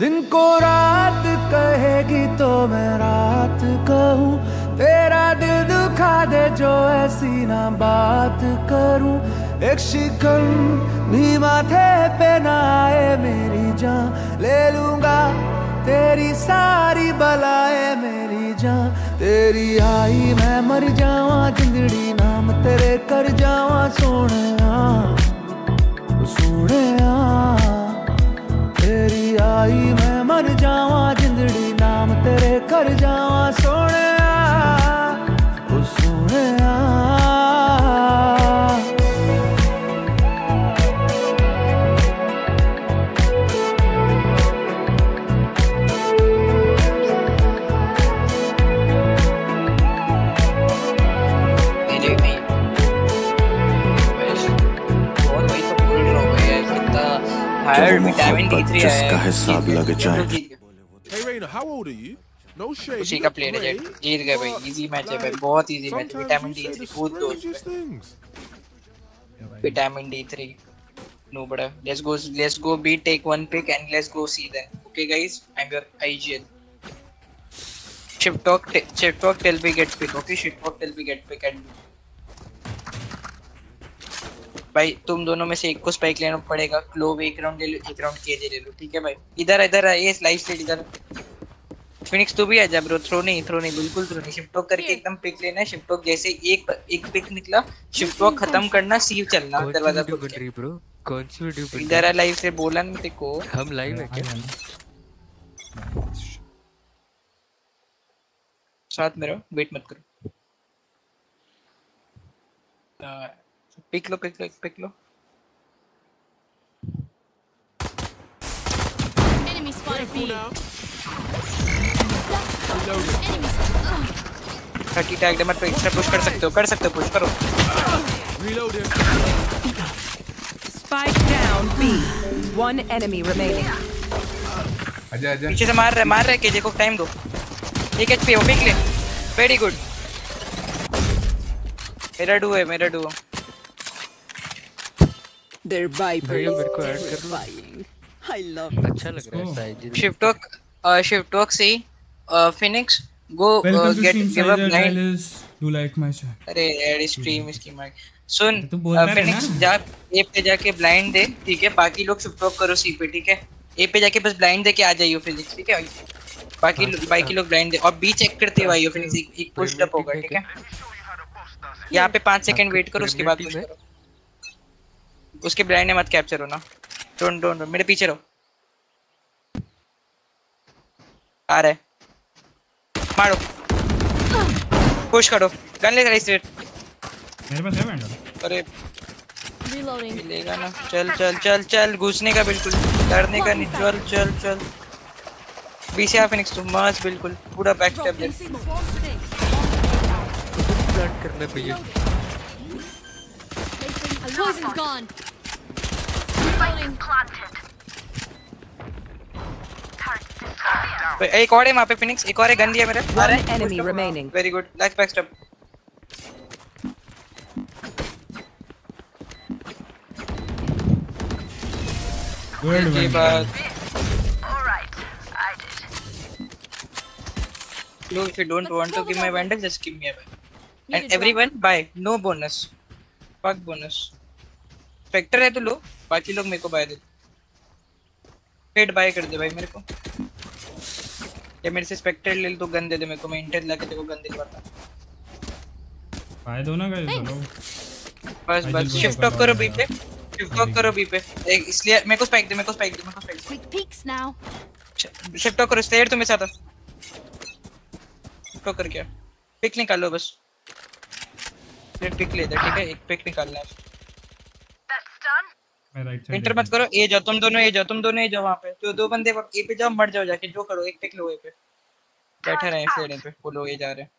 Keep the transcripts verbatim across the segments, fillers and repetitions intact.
दिन को रात कहेगी तो मैं रात कहूँ, तेरा दिल दुखा दे जो ऐसी ना बात करूँ। एक शिकन भी माथे पे ना आए मेरी जान, ले लूँगा तेरी सारी बलाएं मेरी जान। तेरी आई मैं मर जावा, जिंदड़ी नाम तेरे कर जावा। सोने आ सोने आ तेरी आई मैं मर जावा, जिंदड़ी नाम तेरे कर जावा। सोने ओ सोने जिसका हिसाब लग जाए। उसी का प्लेयर है, जीत गए भाई। इजी मैच है भाई, बहुत easy match. Vitamin D three बहुत दोस्त, विटामिन डी थ्री नो बड़ा। Let's go let's go B take one pick and let's go C then. Okay guys, I am your IGL. Shift talk shift talk till we get pick. Okay shift talk till we get pick and भाई तुम दोनों में से एक को spike लेना पड़ेगा। Clove एक राउंड ले लो, एक राउंड केजे ले लो, ठीक है भाई। इधर इधर आ, ये लाइफ स्टेट इधर। फिनिक्स तू भी आ जा ब्रो। थ्रो नहीं थ्रो नहीं बिल्कुल थ्रो नहीं। शिफ्ट वॉक करके एकदम पिक लेना है। शिफ्ट वॉक जैसे एक एक पिक निकला, शिफ्ट वॉक खत्म करना, सीव चलना दरवाजा पे। कौन सी वीडियो पे इधर आ, लाइव से बोला ना तेरे को। हम लाइव है क्या? साथ में रहो, वेट मत करो। पिक लो पिक लो पिक लो। Enemy spotted B. Thirty tag damage पे एक्स्ट्रा पुश कर सकते हो, कर सकते हो, पुश करो। Reloaded. Spike down B. One enemy remaining. आजा आजा। पीछे से मार रहा है, मार रहा है। केजे को टाइम दो। एक एचपी हो, पिक ले। Very good. मेरा डू है, मेरा डू। They're vipers, they're vying. I love it. अच्छा लग रहा है size. Shift talk shift talk से Phoenix go get give up nine. Do like my shot? अरे यार स्ट्रीम इसकी मार। सुन फिनिक्स जा, ए पे जाके ब्लाइंड दे, ठीक है। बाकी लोग शिफ्ट टॉक करो सी पे, ठीक है। ए पे जाके बस ब्लाइंड दे के आ जाइयो फिनिक्स, ठीक है। बाकी बाकी लोग ब्लाइंड दे और बी चेक करते हुए आइयो फिनिक्स। एक पुश अप होगा, ठीक है। यहां पे पाँच सेकंड वेट करो, उसके बाद पुश करो। उसके ब्लाइंड मत कैप्चर हो ना। डोंट डोंट मेरे पीछे रहो। आ रहा है, मारो, पुश करो। गन ले रही स्ट्रेट, मेरे पास है बैंड। अरे रीलोडिंग लेगा ना। चल चल चल चल, घुसने का बिल्कुल, डरने का नहीं। चल चल चल बीसीए फिनिक्स टू मच बिल्कुल पूरा बैक स्टेप ले। फ्लड करना भैया। Poison's gone. Fighting planted. एक और है वहाँ पे फिनिक्स, एक और है। गन दिया मेरे। One enemy remaining. Very good. Last back step. Good man. All right, I did. No, if you don't want to give me a bandage, just give me a bandage. And everyone, buy. No bonus. Fuck bonus. Spectre है तो लो, बाकी लोग मेरे को bye दे। पेट bye कर दे भाई मेरे को। या मेरे से स्पेक्टर ले लो, गन दे दे मेरे को। मैं इंटर लाके तेरे को गन दिलवाता। बाय दो ना गाइस, चलो बस बस। शिफ्ट ऑफ करो बी पे, शिफ्ट ऑफ करो बी पे। इसलिए मेरे को स्पाइक दे, मेरे को स्पाइक दे, मेरे को spike. Quick picks now. Shift off करो स्टेयर, तुम्हें साथ है। कर क्या पिक निकालो बस। एक पिक ले दे, ठीक है। एक पिक निकालना है। इंटर मत करो, ए जाओ तुम दोनों, ए जाओ तुम दोनों, ए जाओ। वहां पे तो दो बंदे ए पे जाओ, मर जाओ जाके, जो करो। एक टिक लो, ए पे बैठे रहे हैं सीढ़ी पे। वो लोग ए जा रहे हैं,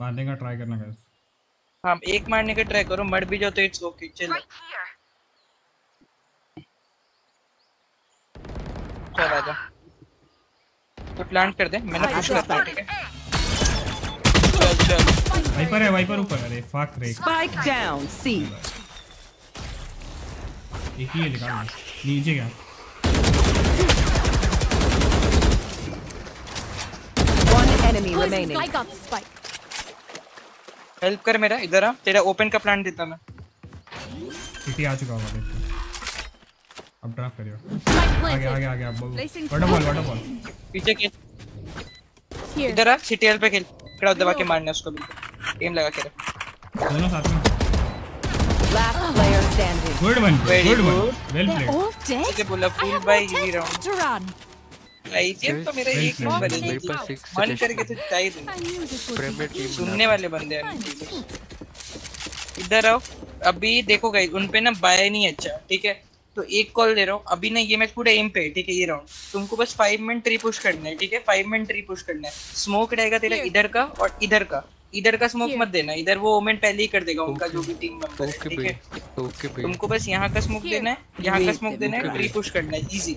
मारने का ट्राई करना गाइस। हम एक मारने का ट्राई करो, मर भी जाओ तो इट्स ओके। चलो चल आ जा, तो प्लांट कर दे। मैंने पुश करता हूं, ठीक है। चल चल वाइपर है, वाइपर ऊपर। अरे फक रे, स्पाइक डाउन सी। एक ही है, निकाल नीचे। क्या One enemy remaining. I got the spike. Help कर मेरा, इधर आ, तेरा ओपन का प्लान देता मैं। सिटी आ चुका होगा देखो। अब ड्राफ्ट करियो। आगे आगे आगे अब वाटरफॉल वाटरफॉल। पीछे के। इधर आ, सिटी हेल्प पे खेल। कड़ा दबा के मारना उसको बिल्कुल। एम लगा के रख। दोनों साथ में। Last player standing. Good one. Good one. Well played. ये बोला फुल बाय ही राउंड। आई टीम तो मेरा एक नंबर है, मन करके तो चाहिए नहीं, सुनने वाले बंदे हैं। इधर आओ, अभी देखो गाइस उनपे ना बाय नहीं अच्छा, ठीक है? तो एक कॉल दे रहा हूँ अभी ना, ये मैच पूरा एम पे है, ठीक है? ये राउंड तुमको बस फाइव मिनट रिपुश करना है, ठीक है? फाइव मिनट रिपुश करना है। स्मोक रहेगा तेरा इधर का और इधर का। इधर का स्मोक मत देना, इधर वो ओमेन पहले ही कर देगा उनका जो भी टीम मेंबर है, ठीक है? ओके भाई, तुमको बस यहाँ का स्मोक देना है, यहाँ का स्मोक देना है, रिपुश करना है, इजी।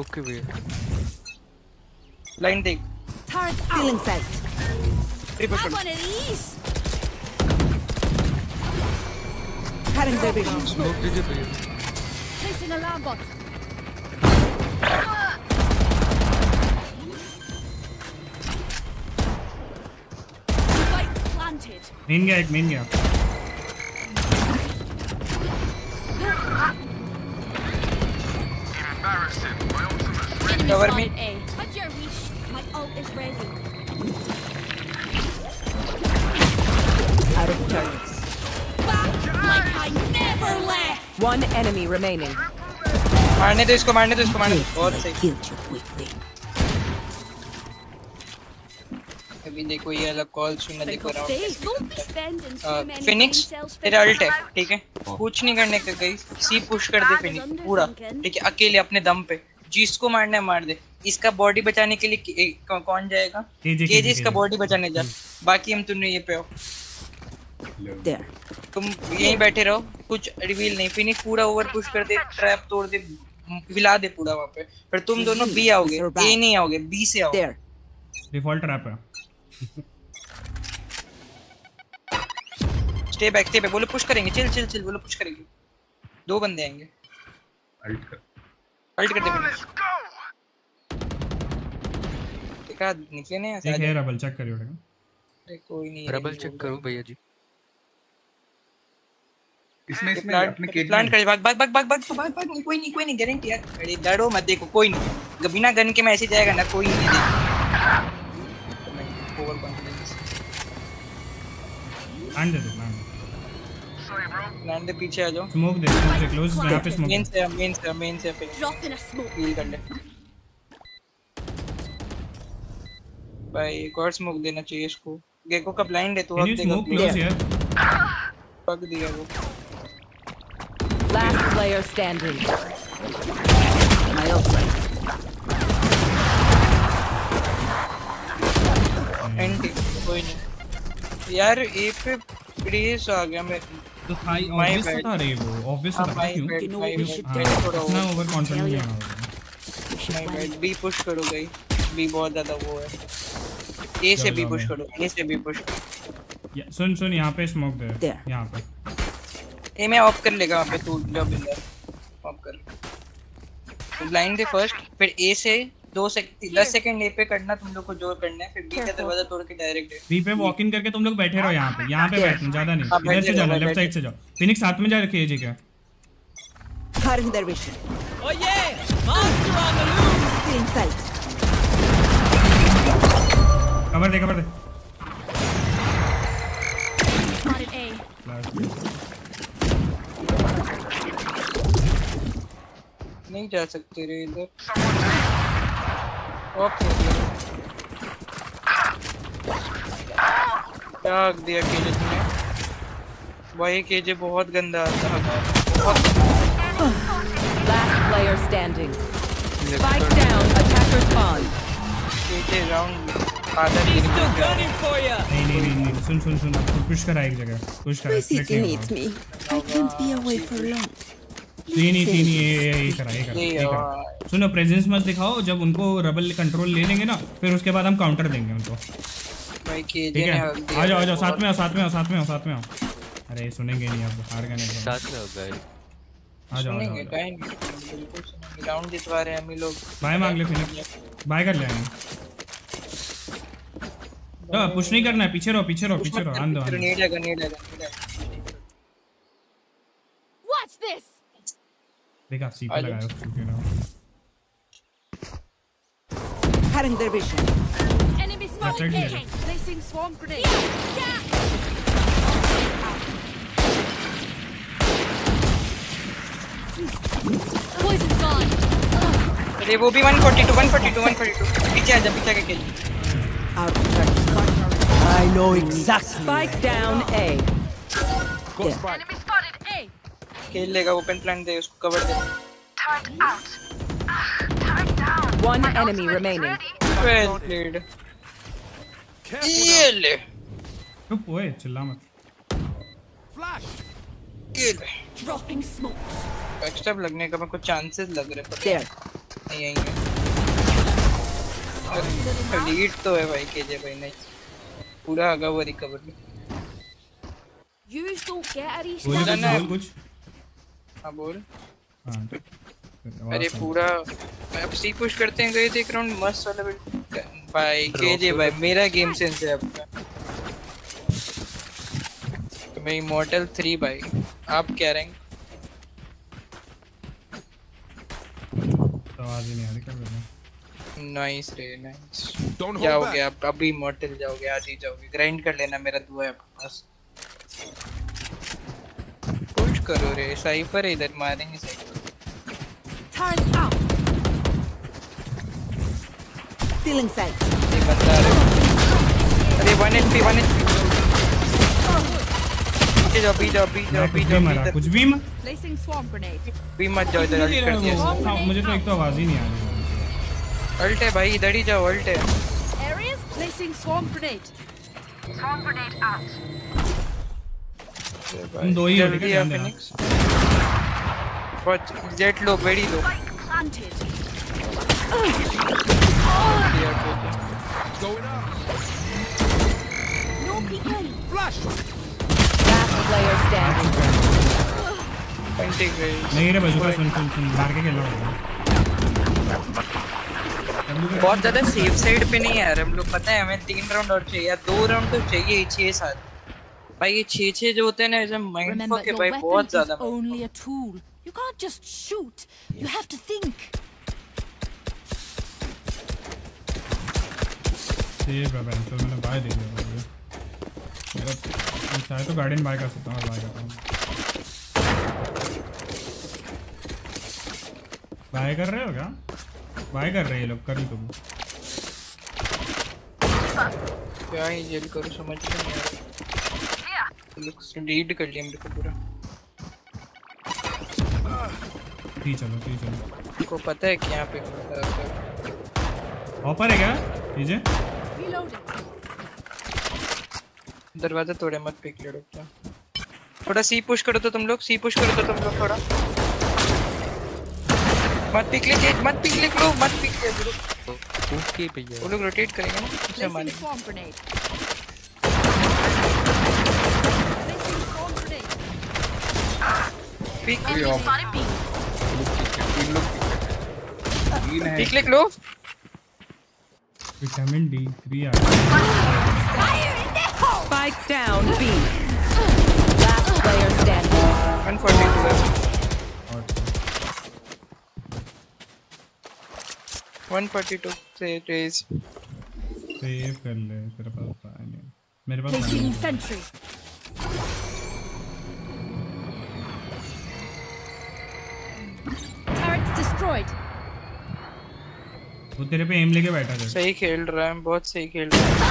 ओके भाई, लाइन देख, feeling side triple shot, current दे बेबी, स्मोक दे baby, place in alarm box, main गया, एक मेन गया, cover me, is ready. Out of turns. Like I never left. One enemy remaining. मारने दो इसको, मारने दो इसको, मारने दो। बहुत सही। अभी देखो ये अलग कॉल सुनना, देखो राउंड। फिनिक्स तेरा अल्ट है, ठीक है? कुछ नहीं करने का गाइस, सी पुश कर दे फिनिक्स पूरा, ठीक है? अकेले अपने दम पे, जिसको मारना है मार दे। इसका बॉडी बचाने के लिए कौन जाएगा? केजी इसका बॉडी बचाने जा, बाकी हम तुमने ये पे हो, तुम यहीं बैठे रहो, कुछ रिवील नहीं। फिनिक्स पूरा ओवर पुश कर दे, ट्रैप तोड़ दे, हिला दे पूरा वहाँ पे, फिर तुम दोनों बी आओगे, ए नहीं आओगे, बी से आओगे। डिफॉल्ट ट्रैप है। स्टे बैक, स्टे बैक, बोलो पुश करेंगे, चिल चिल चिल, बोलो पुश करेंगे, दो बंदे आएंगे, अल्ट कर दे का निकले नहीं ऐसा। एक रबल चेक करियो, अरे कोई नहीं, रबल चेक करो भैया जी। इसमें इसमें अपने के प्लांट कर, भाग भाग भाग भाग भाग, तो भाग भाग, कोई नहीं कोई नहीं, गारंटी यार। अरे डरो मत, देखो कोई नहीं, बिना गन के मैं ऐसे जाएगा ना, कोई नहीं देख। Overconfidence under the plant, sorry bro, plant के पीछे आ जाओ, स्मोक दे मुझे क्लोज, यहां पे स्मोक मेन से मेन से मेन से drop in a smoke, heal कर ले भाई, एक और स्मोक देना चाहिए इसको। गेको का ब्लाइंड है तो अब देखो क्लोज यार, पक दिया वो। Last player standing, my of anti, कोई नहीं यार। ए पे प्रेस आ गया मेरे तो, हाई ऑब्वियस था रे वो, ऑब्वियस था, क्यों मैं ओवर कॉन्फिडेंट नहीं हूं। भाई बी पुश करो गाइस, बी बहुत ज्यादा वो है, ए से भी पुश करो, ए से भी पुश करो। सुन सुन, यहाँ पे स्मोक दे, यहाँ पे ए मैं ऑफ कर लेगा, वहाँ पे तू जब इधर ऑफ कर, ब्लाइंड दे फर्स्ट, फिर ए से दो सेकंड दस सेकंड ए पे करना तुम लोग को, जो करना है, फिर बी का दरवाजा तोड़ के डायरेक्ट बी पे वॉक इन करके तुम लोग बैठे रहो यहाँ पे, यहाँ पे बैठना ज्यादा नहीं, इधर से जाओ, लेफ्ट साइड से जाओ, फिनिक्स साथ में जा रखे है जी क्या। हरन दरवेश, ओ ये मास्टर ऑन द लूज, तीन साइड कवर दे, कवर दे, नहीं जा सकते रे इधर। ओके टाग दिया केजे ने, वही केजे बहुत गंदा था, बहुत। Last player standing, spike down, attacker spawn, KJ round आधा दिन में क्या। नहीं नहीं नहीं, सुन सुन सुन, पुश करा एक जगह, पुश करा, let's needs me, I can be away for long. नहीं नहीं नहीं, ये करा ये करा, सुनो प्रेजेंस मत दिखाओ, जब उनको रबल कंट्रोल ले लेंगे ना, फिर उसके बाद हम काउंटर देंगे उनको। भाई के जे आ जाओ, आ जाओ, साथ में आओ, साथ में आओ, साथ में आओ, साथ में आओ। अरे सुनेंगे नहीं, अब हार गए, साथ में आओ गाइस, सुनेंगे बिल्कुल सुनेंगे। राउंड जितवा रहे हैं हम लोग। बाय मांग ले फिलिप, बाय कर लेंगे। तो पुश नहीं करना है, पीछे रहो पीछे रहो पीछे रहो। आंदो ग्रेनेड लगा ग्रेनेड लगा। Watch this. देखा सी पे लगाया उसने ना। हरन दरवेश। Enemy small area placing swarm grenade. Poison's gone. अरे वो भी one forty-two, one forty-two, one forty-two. पीछे आजा, पीछे के खेल। I know exactly. Spike down A. Enemy spotted A. खेल लेगा, open plant दे उसको, cover दे। Turret out. Turret down. One enemy remaining. Well played. ये ले। चुप होए, चिल्ला मत। Flash. ये ले। Dropping smokes. Backstab लगने का मेरे को चांसेस लग रहे हैं। क्या? नहीं यहीं है। लीड तो है भाई केजे भाई नहीं। पूरा आगा वो रिकवर में। बोल कुछ। हाँ बोल। अरे पूरा अब सी पुश करते हैं गए थे एक राउंड मस्त वाला बिल्ड। भाई केजे भाई मेरा गेम सेंस है आपका। मैं इमॉर्टल थ्री भाई। आप क्या रैंक? आवाज नहीं आ रही क्या बोलूं? नाइस रे नाइस। जाओगे आप अभी मॉर्टल जाओगे, आज ही जाओगे। ग्राइंड कर लेना, मेरा दुआ है आपके पास। पुश करो रे, साइफर इधर मारेंगे Cypher. Turn up. Feeling side. ये बंदा रे। अरे one H P, one H P। जाओ भी जाओ भी जाओ भी जाओ कुछ भी मत भी मत जाओ इधर। अल्ट कर दिया मुझे तो, एक तो आवाज ही नहीं आ रही। अल्ट है भाई इधर ही जाओ, अल्ट है। एरियस placing swarm grenade, swarm grenade out. तुम दो ही हो गया Phoenix. But Jett low very low. No pickle flash player standing. नहीं रे बजुका सुन सुन सुन मार के खेलो। बहुत ज्यादा सेफ साइड पे नहीं यार हम लोग। पता है हमें तीन राउंड और चाहिए या दो राउंड तो चाहिए छह सात भाई। ये छह छह जो होते हैं ना ऐसे माइंड फक के भाई बहुत ज्यादा। only a tool you can't just shoot you have to think. ये बाबा तो मैंने बाय दे दिया मेरा। चाहे तो गार्डन बाय कर सकता हूँ और बाय करता हूँ। बाय कर रहे हो क्या? बाय कर रहे हैं लोग। कर ही तुम क्या ही जेल करो समझ नहीं आ। लीड कर लिया मेरे को पूरा। ठीक चलो ठीक चलो। आपको पता है कि यहाँ पे ऑपर है क्या? लीजिए दरवाजा तोड़े मत पिक ले रुक जा। थोड़ा सी पुश करो तो तुम लोग, सी पुश करो तो तुम लोग थोड़ा मत पिक ले जेट, मत पिक ले लो, मत पिक ले ग्रुप। ओके भैया वो लोग रोटेट करेंगे ना उससे मारेंगे। पिक ले लो पिक ले लो। विटामिन डी थ्री आ गया। Spike down B. Last player standing. one forty-two. one forty-two. Save please. Save कर ले तेरे पास पानी है। मेरे पास नहीं है। Turrets destroyed. वो तेरे पे aim लेके बैठा है। सही खेल रहा है, बहुत सही खेल रहा है।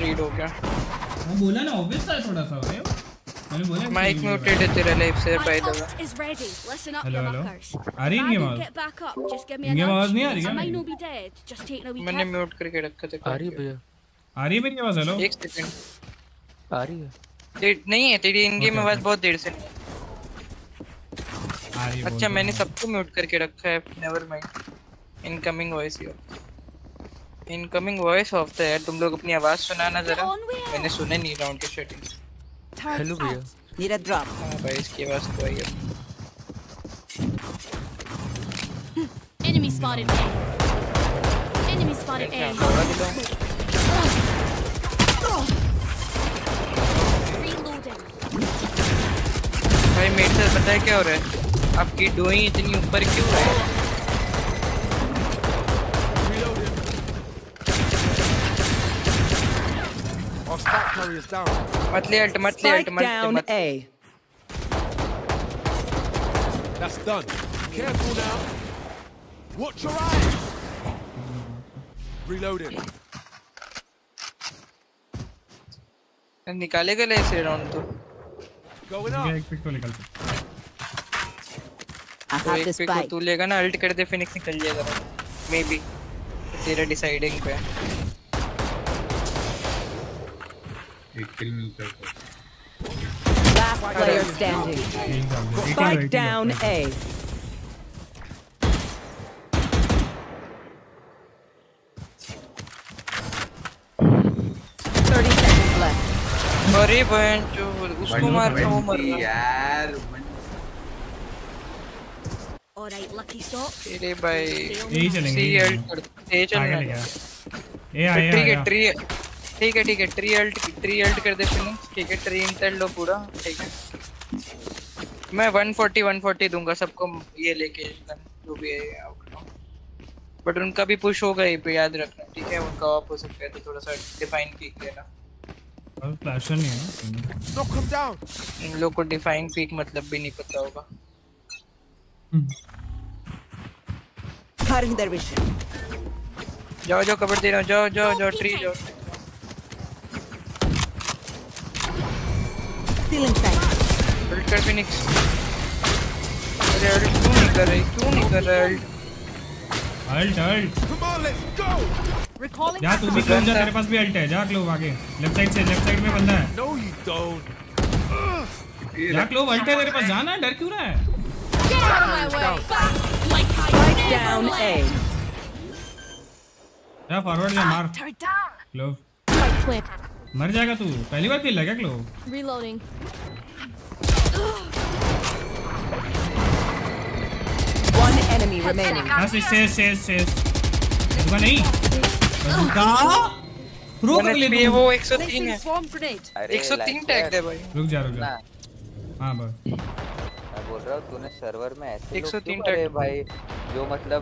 रीड हो गया। मैं बोला ना ऑब्वियस था थोड़ा सा। भाई मैंने बोला माइक म्यूटेड है तेरा लाइफ से भाई दगा। हेलो हेलो आ रही नहीं आवाज? ये आवाज नहीं आ रही क्या? मैंने म्यूट करके रखा था। आ रही भैया? आ रही मेरी आवाज? हेलो एक सेकंड आ रही है नहीं है तेरी इन गेम आवाज बहुत देर से आ रही है। अच्छा मैंने सबको म्यूट करके रखा है। Never mind. Incoming voice your incoming voice off the यार। तुम लोग अपनी आवाज सुनाना जरा, मैंने सुने नहीं राउंड के सेटिंग्स। हेलो भैया मेरा ड्रॉप। हां भाई इसकी आवाज तो आई है। spotted A. Enemy spotted A. Reloading. भाई मेरे से पता है क्या हो रहा है? आपकी डोई इतनी ऊपर क्यों है? मतले अल्ट मतले अल्ट मत A. That's done. Careful now. Watch your eyes. Reloading. निकालेगा ले इसे राउंड तो. Going up. एक पिक तो निकाल दे. I have this spike. तू लेगा ना अल्ट कर दे फिनिक्स निकल जाएगा. Maybe. तेरा डिसाइडिंग पे. Last player standing. Spike down A. thirty seconds left. Sorry, bhai, उसको मारना हो मरना यार. All right, lucky shot. अरे भाई यही चलेंगे. ये चलना है. ये आया. ट्री ट्री ठीक है ठीक है ट्री अल्ट ट्री अल्ट कर दे फिनिक्स. ठीक है ट्री इंटेल लो पूरा. ठीक है मैं one forty one forty दूंगा सबको ये लेके जो भी है आउट. बट उनका भी पुश होगा ये पे याद रखना. ठीक है उनका ऑफ हो सकता है तो थोड़ा सा डिफाइन पीक लेना. और फ्लैश नहीं है तो कम डाउन. इन लोगों को डिफाइन पीक मतलब भी नहीं पता होगा. फायरिंग दरवेश जाओ जाओ कवर दे रहा हूं. जाओ जाओ जाओ ट्री जाओ. Still inside. Build कर फिनिक्स. अरे अल्ट क्यों नहीं कर रही? क्यों नहीं कर रही ult? Ult ult. Come on, let's go. Recalling. जा तू भी कर जा. तेरे पास भी अल्ट है. जा क्लोव आगे. लेफ्ट साइड से लेफ्ट साइड में बंदा है. No you don't. जा क्लोव अल्ट है तेरे पास. जाना है डर क्यों रहा है? Get out of my way. Like right down A. जा फॉरवर्ड जा मार. क्लोव. Right clip. मर जाएगा तू. पहली बार खेल रहा है क्या Clove? Reloading. One enemy remaining. बस इससे इससे इससे बंदूक नहीं बंदूक रुक ले दो. वो one oh three है. one oh three टैग है भाई. रुक जा रुक जा. हां भाई मैं बोल रहा हूं तूने सर्वर में ऐसे one oh three टैग भाई जो मतलब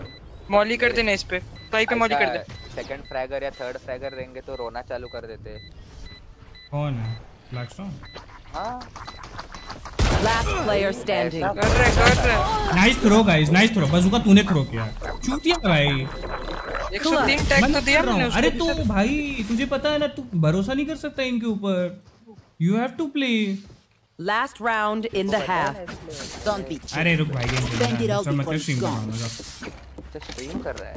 मॉली कर देना इस पे. स्पाइक पे मॉली कर दे. सेकंड फ्रैगर या थर्ड फ्रैगर रहेंगे तो रोना चालू कर देते. कौन है? ब्लैकस्टोन. हां लास्ट प्लेयर स्टैंडिंग. कर रहे कर रहे. Nice throw guys nice throw. Bazooka तूने थ्रो किया चूतिया भाई. one oh three टैग तो दिया मैंने उसको. अरे तू भाई तुझे पता है ना तू भरोसा नहीं कर सकता इनके ऊपर. You have to play. Last round in the half. Don't be. अरे रुक भाई गेम सब मत स्ट्रीम कर. स्ट्रीम कर रहा है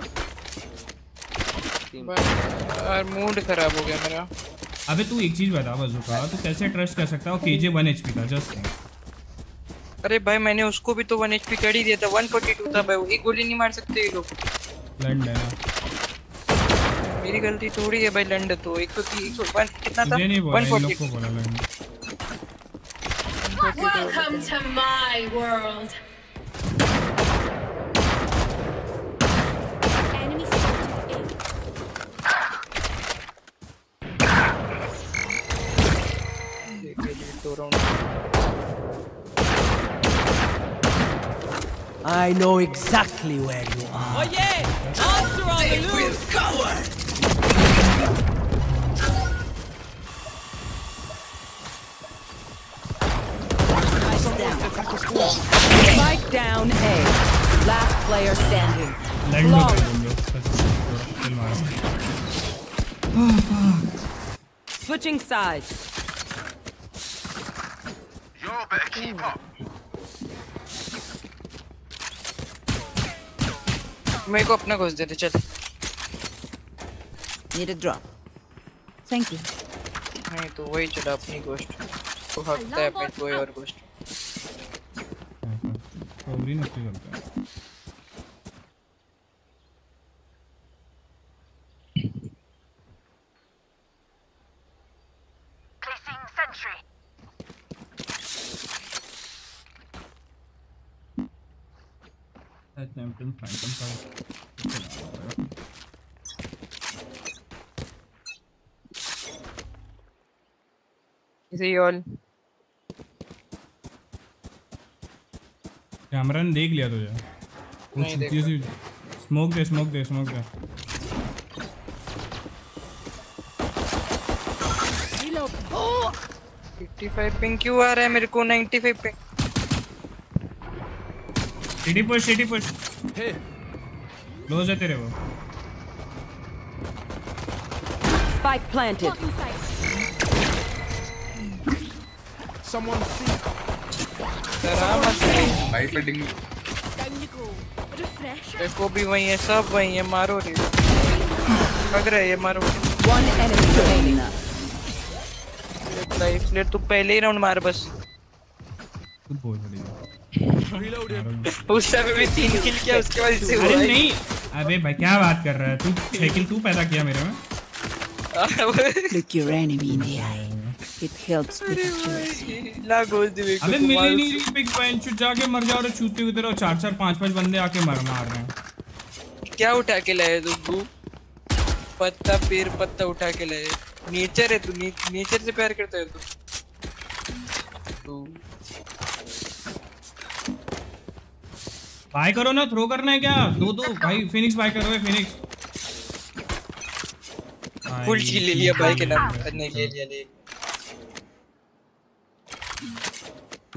और मूड खराब हो गया मेरा. अबे तू एक चीज बता बजुका तू कैसे ट्रस्ट कर सकता है वो केजे one H P का जस्ट. अरे भाई मैंने उसको भी तो one H P कर ही दिया था. one forty two था भाई. वो एक गोली नहीं मार सकते ये लोग. लंड है ना मेरी गलती थोड़ी है भाई. लंड तो one oh three one oh one कितना था? one forty two बोला लंड. Welcome to my world. Enemy spotted. I know exactly where you are. Oh yeah! After all the loot, coward. Spike down A. Last player standing. Long. Oh, fuck. Switching sides. You better keep up. मेरे को अपना घुस दे दे चल. Need a drop. Thank you. नहीं तो वही चला अपनी घोस्ट. वो हफ्ता है अपनी कोई और घोस्ट. ग्रीन अच्छी चलता है. Placing sentry. Attempt to find them. जियोल। कैमरन देख लिया तुझे? नहीं देखा। स्मोक दे स्मोक दे स्मोक दे। पचासी पिंग क्यों आ रहा है मेरे को? पचानवे ping. City push city push. Close है तेरे वो। Spike planted. Someone see. भाई पेटिंग। देखो भी वहीं है सब वहीं है मारो रे। लग रहा है ये मारो। One enemy remaining. Life let तू पहले ही राउंड मार बस। उससे भी तीन किल किया उसके बाद से। अरे नहीं अबे भाई क्या बात कर रहा है तू? छह किल तू पैदा किया मेरे में। Look your enemy in the eye. It helps with accuracy. ला गोल दे मेरे को। अबे मिली नहीं बिग पैन चुट जाके मर जाओ और छूते उधर और चार चार पांच पांच बंदे आके मार मार रहे हैं। क्या उठा के लाए तू? पत्ता पेड़ पत्ता उठा के लाए। नेचर है तू ने, नेचर से प्यार करता है तू। बाय करो ना थ्रो करना है क्या? दो दो भाई फिनिक्स बाय करो है फिनिक्स। फुल चीज ले लिया भाई के नाम करने के लिए ले।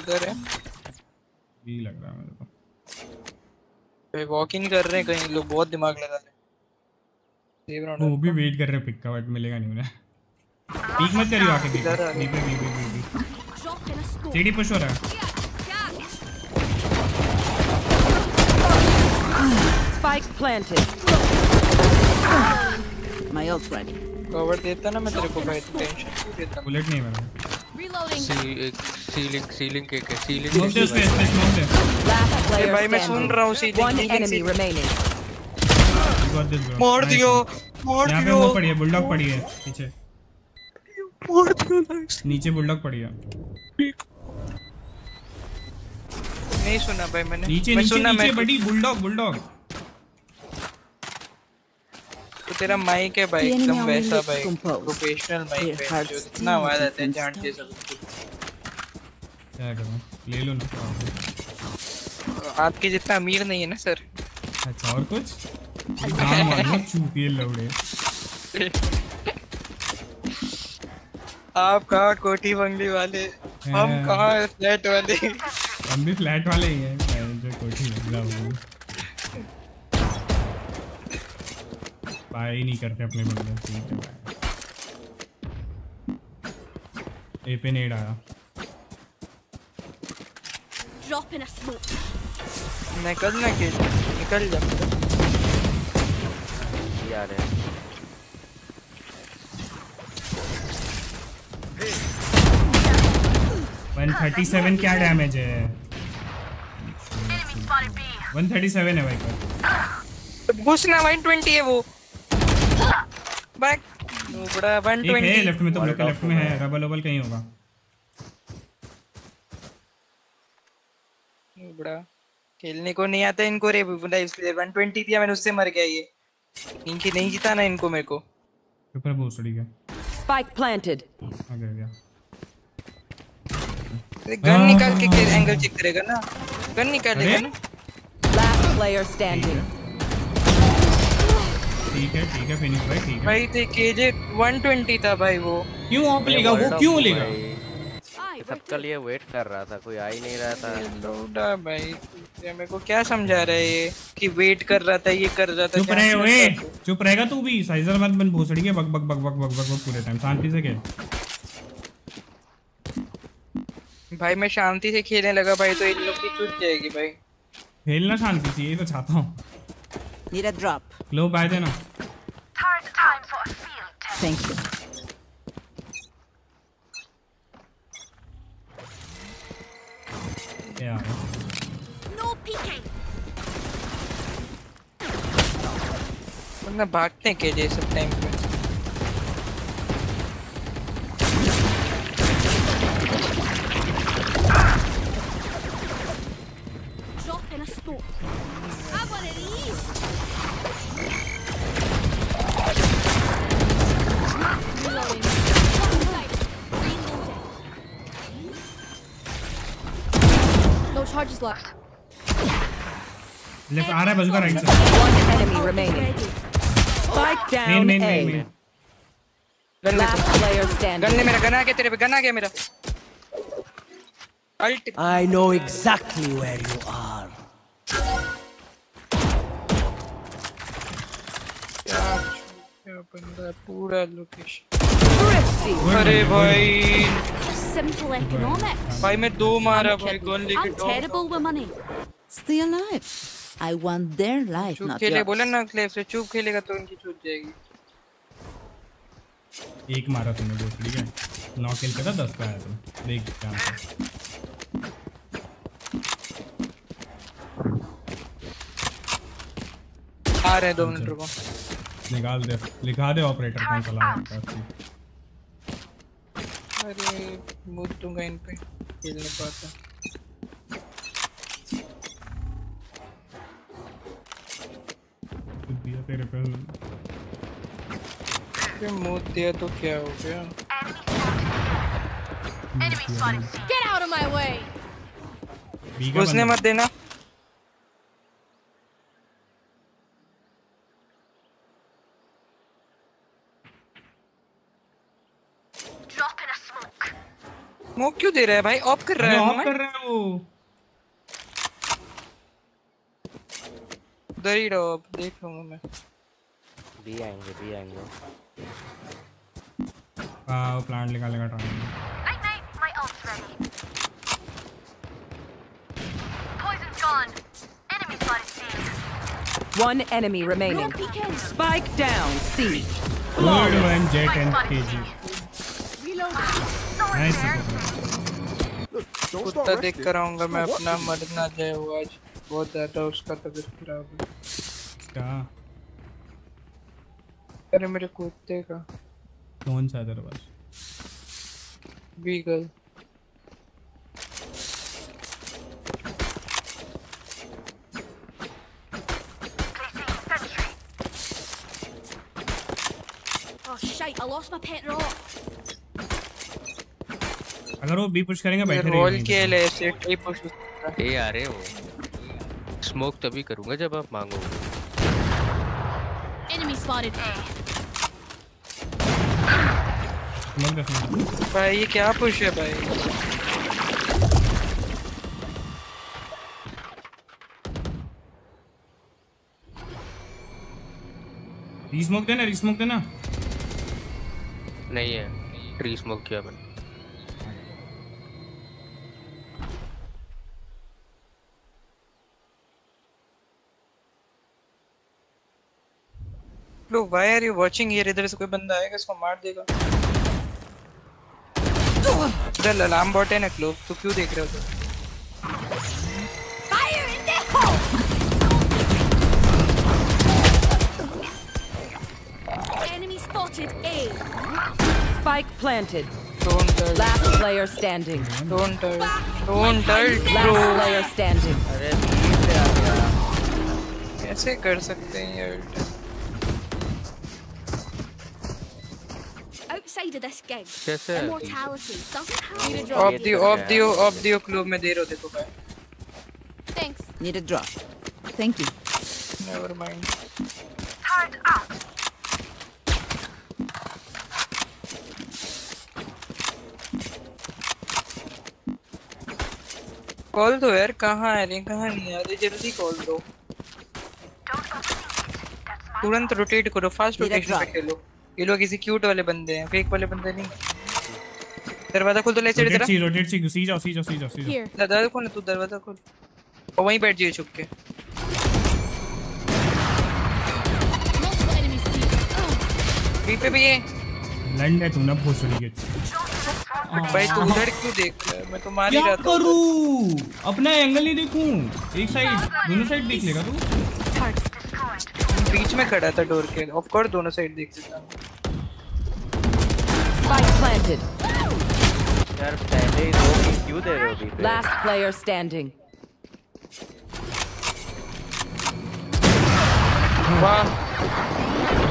इधर है। भी लग रहा है मेरे को। भाई वॉकिंग कर रहे हैं कहीं लोग बहुत दिमाग लगा रहे हैं। वो भी वेट कर रहे हैं पिक का बट मिलेगा नहीं उन्हें। पीक मत करियो आके peek peek peek CD push हो रहा है। Spike planted. My all ready. Cover देता ना मैं तेरे को भाई टेंशन देता। बुलेट नहीं मेरा। सी सीलिंग सीलिंग के के सीलिंग स्मोक दे स्पेस स्पेस स्मोक दे। भाई मैं सुन रहा हूं सीलिंग। मोड़ दियो मोड़ दियो। यहां पे वो पड़ी है बुलडॉग पड़ी है पीछे। नीचे बुलडॉग पड़ी है। नहीं सुना भाई मैंने। नीचे मैं नीचे सुना नीचे मैं बड़ी बुलडॉग बुलडॉग। तो तेरा माइक है भाई एकदम वैसा भाई प्रोफेशनल माइक है जो इतना आवाज आता है जान के सब कुछ। क्या करूं ले लो ना। आपके जितना अमीर नहीं है ना सर। अच्छा और कुछ काम वाला चूतिए लौड़े। आप कहाँ कोठी बंगली वाले हम कहाँ फ्लैट वाले। हम भी फ्लैट वाले ही हैं जो कोठी बंगला वो भाई नहीं करते अपने बंगले। ए पे नेड आया। Drop in a smoke. निकल ना के निकल जा यार है। एक सौ सैंतीस क्या डैमेज है? एक सौ सैंतीस है भाई का। घुसना एक सौ बीस है वो। बैक बड़ा एक सौ बीस। एक है लेफ्ट में तो ब्लॉक लेफ्ट में है रबल ओवल कहीं होगा। ये बड़ा खेलने को नहीं आता इनको रे। एक सौ बीस दिया मैंने उससे मर गया ये। इनकी नहीं जीता ना इनको मेरे को। ऊपर भोसड़ी का स्पाइक प्लांटेड। आ गया गन निकाल के एंगल चेक करेगा ना। गन निकालेगा ना। Last player standing. ठीक है ठीक है फिनिश भाई ठीक है। भाई तो केजे एक सौ बीस था भाई वो। क्यों ऑफ लेगा वो क्यों लेगा? सबका लिए वेट कर रहा था कोई आ ही नहीं रहा था। लौड़ा भाई ये मेरे को क्या समझा रहा है ये कि वेट कर रहा था ये कर रहा था। चुप रहे ओए चुप रहेगा तू भी। साइजर मत बन भोसड़ी के बक बक बक बक बक बक पूरे टाइम। शांति से खेल भाई। मैं शांति से खेलने लगा भाई तो इन लोग की चूत जाएगी भाई। खेलना शांति से ये तो चाहता हूं। Need a drop. लो बाय देना। Third time for a field test. Thank you. यार नो पीकिंग। बंदा भागते हैं के जैसे टाइम पे। No charges left. Left आ रहा है बजूका राइट से. One enemy remaining. Spike down. Main main main. Last player standing. Gun ने मेरा गन आ गया तेरे पे गन आ गया मेरा. Alt. I know exactly where you are. क्या बंदा पूरा लोकेशन. अरे भाई. Simple economics. भाई मैं दो मारा भाई गन लेके दो. I'm terrible with money. Stay alive. I want their life, not yours. खेले बोले ना क्लेव से चुप खेलेगा तो उनकी छूट जाएगी. एक मारा तुमने दो ठीक है. नौ किल करा दस पे आया तुम. देख काम. आ रहे हैं दो मिनट रुको. निकाल दे लिखा दे ऑपरेटर कौन चला. अरे मुझ दूंगा इन पे खेलने पाता. दिया तेरे पे ये मौत दिया तो क्या हो गया. Enemy spotted. Get out of my way. उसने मत देना. Drop in a smoke. Smoke क्यों दे रहा है भाई. ऑफ कर रहा है. ऑफ कर रहा है वो. उधर ही रहो अब देख लूंगा मैं. बी आएंगे बी आएंगे. आओ प्लांट निकालेगा try. Night night my ऑल्स ready. Poison gone. Enemy spotted C. One enemy remaining. Spike down C. Lord M J ten KG. Nice. कुत्ता देख कर आऊंगा मैं अपना. मर ना जाए वो आज. बहुत ज्यादा उसका तबीयत खराब है. क्या अरे मेरे कुत्ते का कौन सा दरवाजा. Beagle oh shit I lost my pet rock. अगर वो बी पुश करेंगे बैठे रहेंगे. रोल के ले से ए पुश ए आ रहे हो. स्मोक तभी करूंगा जब आप मांगोगे. Enemy spotted. भाई ये क्या पुश है भाई. री स्मोक देना री स्मोक देना. नहीं है री स्मोक किया मैंने. लो why are you watching here. इधर से कोई बंदा आएगा इसको मार देगा. इधर अलार्म बॉट है ना क्लोब. तू क्यों देख रहा है. Fire in the hole. Enemy spotted A. Spike planted. Don't dirt. Last player standing. Don't dirt don't dirt bro. Last player standing. अरे ये आ गया. कैसे कर सकते हैं यार. Outside of this game, immortality doesn't have to. Up the up the up the club में देर होते तो भाई. Thanks. Need a drop. Thank you. Never mind. Hard up. Call दो यार. कहाँ है रिंग कहाँ नहीं यार. जल्दी call दो. तुरंत rotate करो. Fast rotation पे खेलो. ये लोग किसी क्यूट वाले बंदे हैं. फेक वाले बंदे नहीं. दरवाजा खोल तो ले चल. इधर रोटेट सी घुसी जा सी जा सी जा सी जा. दरवाजा खोल तू. दरवाजा खोल और वहीं बैठ जाइए छुप के. बी पे भी है. लंड है तू ना भोसड़ी के. भाई तू उधर क्यों देख रहा है. मैं तो मार ही रहा था. क्या करूं अपना एंगल नहीं देखूं. एक साइड दोनों साइड देख लेगा तू. बीच में खड़ा था डोर के. ऑफ कोर्स दोनों साइड देख सकता हूं. Spike planted. यार पहले ही दो की क्यों दे रहे हो अभी. Last player standing. वाह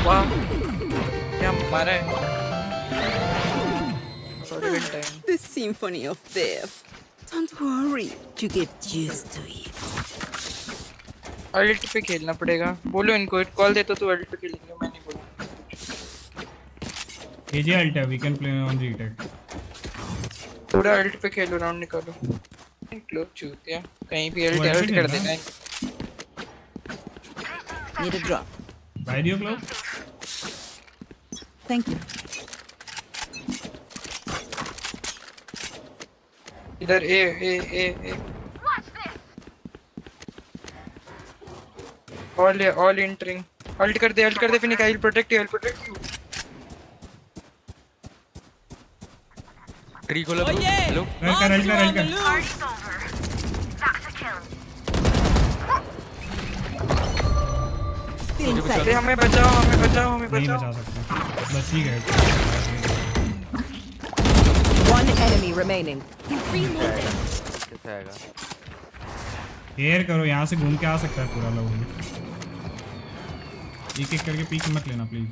वाह क्या मारा है. This symphony of death. Don't worry, you get used to it. Ult पे खेलना पड़ेगा। बोलो इनको कॉल दे तो तू अल्ट पे खेलेंगे, मैं नहीं बोलूं। एजे अल्ट है, we can play on the attack. पूरा अल्ट पे खेलो, राउंड निकालो। क्लोज चूतिया कहीं भी अल्ट अल्ट कर देना है। Need a drop. बाय दियो क्लोज। Thank you. इधर A A A A all all entering. Ult कर दे, अल्ट कर दे फिर निकाइल। Protect you, protect you. Tree को लगा। हेलो रन कर रन कर रन कर। अरे हमें बचाओ, हमें बचाओ, हमें बचाओ। नहीं बचा सकते, बच ही गए। One enemy remaining. Air करो, यहाँ से घूम के आ सकता है पूरा लोग। एक एक करके पीक मत लेना प्लीज।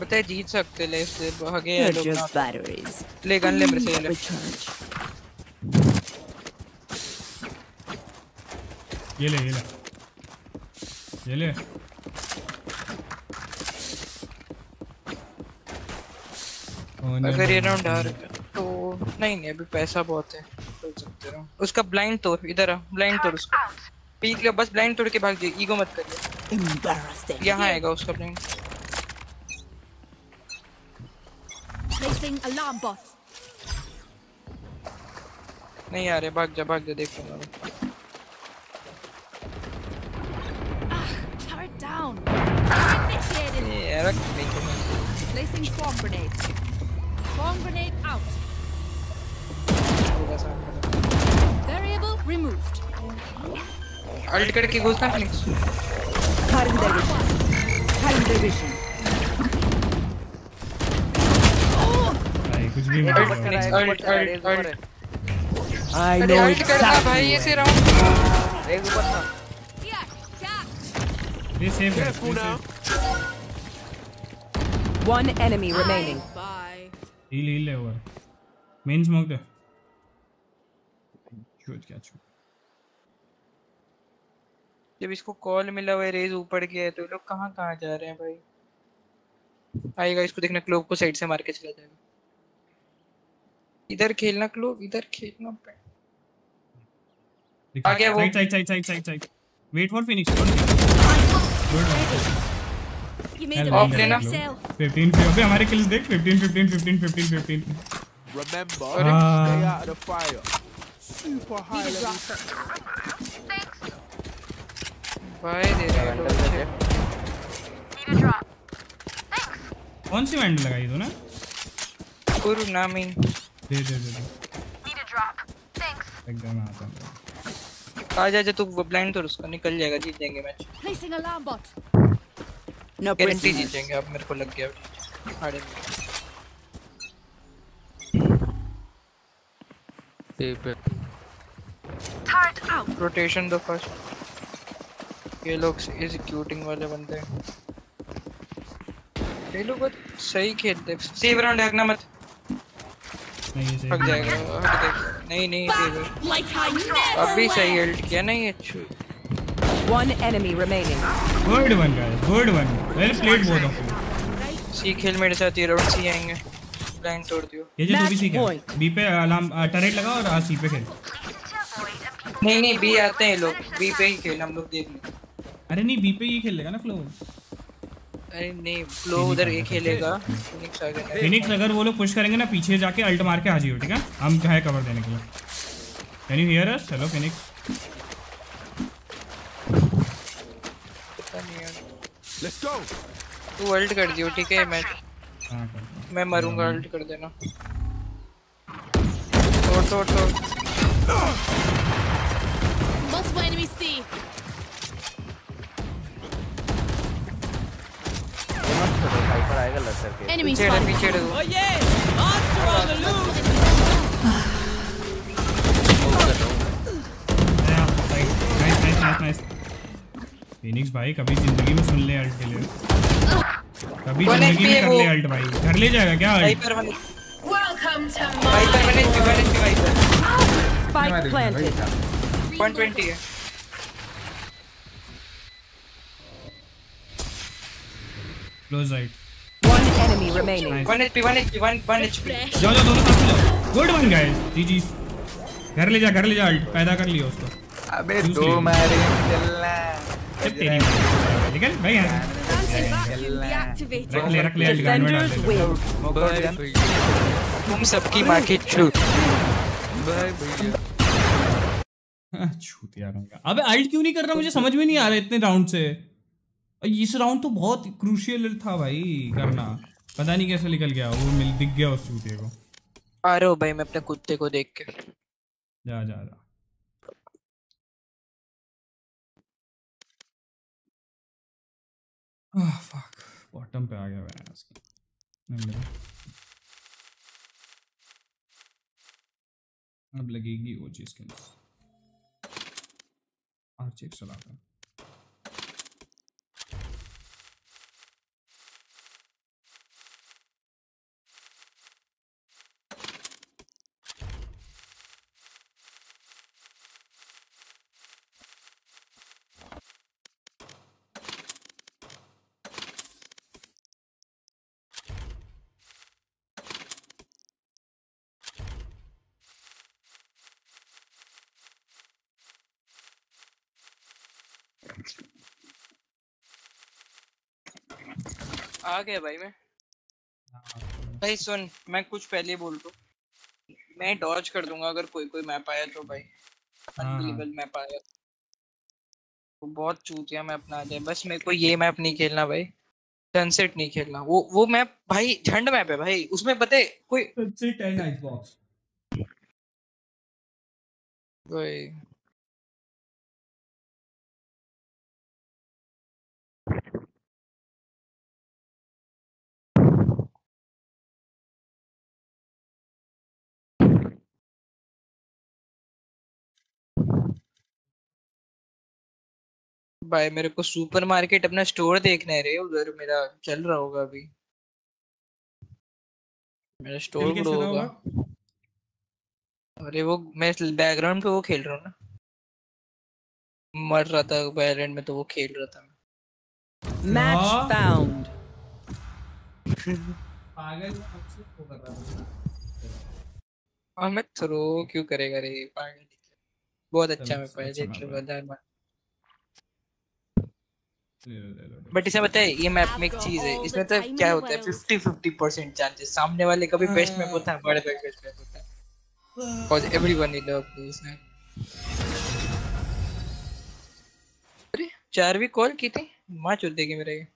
बताए जीत सकते ले इससे भागे लोग ना। ले गन ले मेरे से ले। ये ले ये ले ये ले। अगर ये राउंड हार तो नहीं नहीं अभी पैसा बहुत है तो सकते रहो। उसका ब्लाइंड तोड़, इधर आ ब्लाइंड तोड़ उसका। पीक ले बस, ब्लाइंड तोड़ के भाग जाइए, ईगो मत करिए। यहाँ आएगा उसका ब्लाइंड। नहीं आ रहे, भाग जा भाग जा, देख लूंगा। Down. Yeah, I can make it. Placing swarm grenade. Swarm grenade out. Variable removed. Alt करके घुसना है next. Hide in the vision. Hide in the vision. नहीं कुछ भी नहीं। Alt alt alt. I know. Alt करना भाई, ऐसे round. एक ऊपर था। This same guy. One enemy remaining. Bye. Heal heal over. Main smoke the. Shoot क्या shoot. जब इसको call मिला हुआ है, raise ऊपर गया है तो लोग कहाँ कहाँ जा रहे हैं भाई? आएगा इसको देखना, क्लोब को साइड से मार के चला जाएगा। इधर खेलना क्लोब, इधर खेलना पे। आ गया वो। Side side side side side side. Wait for finish. Off लेना। fifteen पे हमारे किल्स देख, fifteen fifteen fifteen fifteen fifteen। Remember they are the fire. Super high level. भाई दे रहा है। Need a drop. Thanks. कौन सी वेंड लगाई तूने? गुरु नामिन। दे दे दे। Need a drop. Thanks. एकदम आता है। आ जा जा तू, ब्लाइंड तोड़ उसका, निकल जाएगा, जीत जाएंगे match. Placing alarm bot. No guarantee जीत जाएंगे आप, मेरे को लग गया। अरे टेप थर्ड आउट। रोटेशन दो फर्स्ट। ये लोग एग्जीक्यूटिंग वाले बंदे हैं। ये लोग सही खेलते हैं। सेव राउंड लगना मत। नहीं सेव जाएगा। नहीं नहीं अभी सही अल्ट किया नहीं। अच्छा one enemy remaining. Good one guys, good one, well played both of you. C खेल मेरे साथ, ये राउंड सी आएंगे, ब्लाइंड तोड़ दियो। ये जो भी सी खेल, बी पे अलार्म टर्रेट लगा और आ सी पे खेल। नहीं नहीं बी आते हैं लोग, बी पे ही खेल हम लोग देख लेंगे। अरे नहीं बी पे ही खेलेगा ना फ्लो। अरे नहीं फ्लो उधर एक खेलेगा। फिनिक्स आगे फिनिक्स, अगर वो लोग पुश करेंगे ना पीछे जाके अल्ट मार के हाजिर हो, ठीक है? हम है कवर देने के लिए। Can you hear us? Hello Phoenix. Let's go. तू अल्ट कर दियो, ठीक है? मैं हां कर, मैं मरूंगा, अल्ट कर देना। तोड़ तोड़ तोड़। Multiple enemies see. आएगा लग करके एनिमी स्पॉट। पीछे देखो। ओ ये master on the loose. Nice nice nice nice. Phoenix भाई कभी जिंदगी में सुन ले अल्ट के लिए। कभी जिंदगी में कर ले अल्ट भाई, कर ले जाएगा क्या वाइपर वाले वाइपर वाले वाइपर स्पाइक प्लांटेड एक सौ बीस है। Close right, one enemy remaining, one HP one HP one HP. जाओ जाओ दोनों साथ में जाओ। गुड वन गाइस, जीजी घर ले जा, घर ले जा, अल्ट पैदा कर लियो उसको। अबे दो मारे चलना निकल भाई यार, रख ले तुम सबकी मार्केट छूट छूट यार। अबे अल्ट क्यों नहीं कर रहा, मुझे समझ में नहीं आ रहा इतने राउंड से। इस राउंड तो बहुत क्रूशियल था भाई करना, पता नहीं कैसे निकल गया वो, मिल दिख गया उस चूते को। आ रहा हूँ भाई मैं अपने कुत्ते को देख के। जा जा जा फक, बॉटम पे आ गया मैं इसकी। अब लगेगी वो चीज के अंदर और चेक चला कर। आ गया भाई मैं। भाई सुन, मैं कुछ पहले बोल दो, मैं डॉज कर दूंगा अगर कोई कोई मैप आया तो भाई। अनबिलीवेबल मैप आया तो बहुत चूतिया मैप ना आ जाए बस। मेरे को ये मैप नहीं खेलना भाई, सनसेट नहीं खेलना। वो वो मैप भाई झंड मैप है भाई, उसमें पता है कोई सनसेट एंड आइस बॉक्स भाई। भाई मेरे को सुपरमार्केट अपना स्टोर देखना है रे, उधर मेरा चल रहा होगा अभी मेरा स्टोर ग्रो होगा। अरे वो मैं बैकग्राउंड पे वो खेल रहा हूँ ना, मर रहा था वायलेंट में तो वो खेल रहा था। मैच फाउंड पागल आपसे को कर रहा था। और मैं थ्रो क्यों करेगा रे पागल, बहुत अच्छा मैं पाया देख लो बाजार में। बट इसे पता है ये मैप में एक चीज है, इसमें तो क्या होता है फिफ्टी फिफ्टी परसेंट चांसेस, सामने वाले का भी बेस्ट मैप होता है, बड़ा बैक बेस्ट मैप होता है। Because everyone in love this map. अरे चार भी कॉल की थी, मां छोड़ देगी मेरा ये।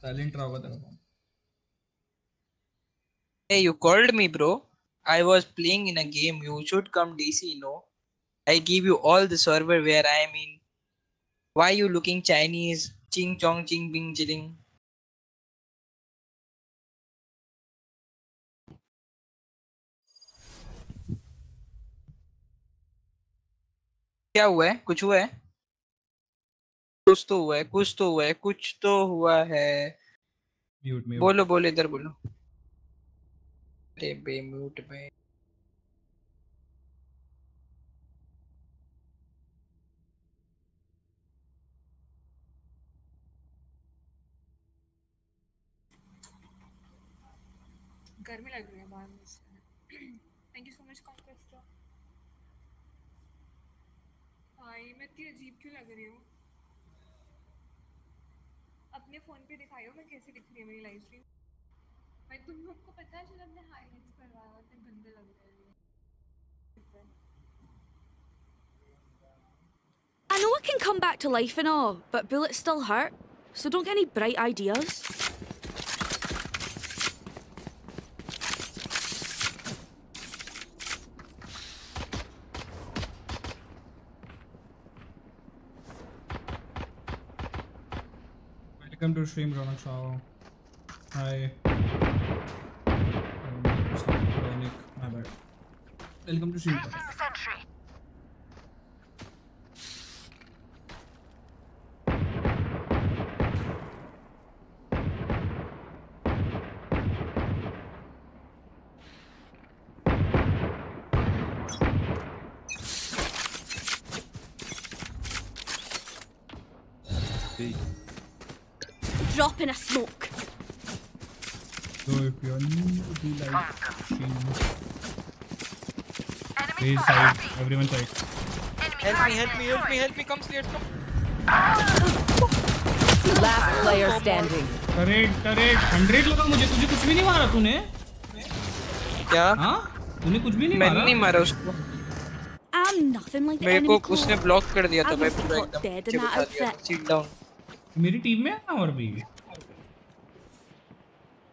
साइलेंट रहो बताओ। Hey you called me bro. I was playing in a game. You should come D C, no? I give you all the server where I am in. Why you looking Chinese? Ching chong ching bing jiling. क्या हुआ है? कुछ हुआ है? कुछ तो हुआ है, कुछ तो हुआ है, कुछ तो हुआ है। म्यूट में बोलो बोलो, इधर बोलो। बे म्यूट में गर्मी लग रही है बाहर में। Thank you so much conqueror भाई, मैं इतनी अजीब क्यों लग रही हूँ? अपने फोन पे दिखाइयो मैं कैसे दिख रही है मेरी लाइव स्ट्रीम। भाई तुम लोग को पता है चलो हमने हाइलाइट्स करवाया, इतने गंदे लग रहे हैं। I know I can come back to life and all, but bullets still hurt, so don't get any bright ideas. Welcome to stream, Ronak Shah. Hi. Welcome to Stream. This is the Sentry. değil. Drop in a smoke. Drop your new light. Please side, everyone side. Help me, help me, help me, help me. Come here, come. Last player standing. Correct, correct. hundred लगा मुझे, तुझे कुछ भी नहीं मारा तूने. क्या? हाँ? तूने कुछ भी नहीं मारा? मैंने नहीं मारा उसको. Like मेरे को उसने ब्लॉक कर दिया था भाई पूरा एकदम. Chill down. मेरी टीम में है और भी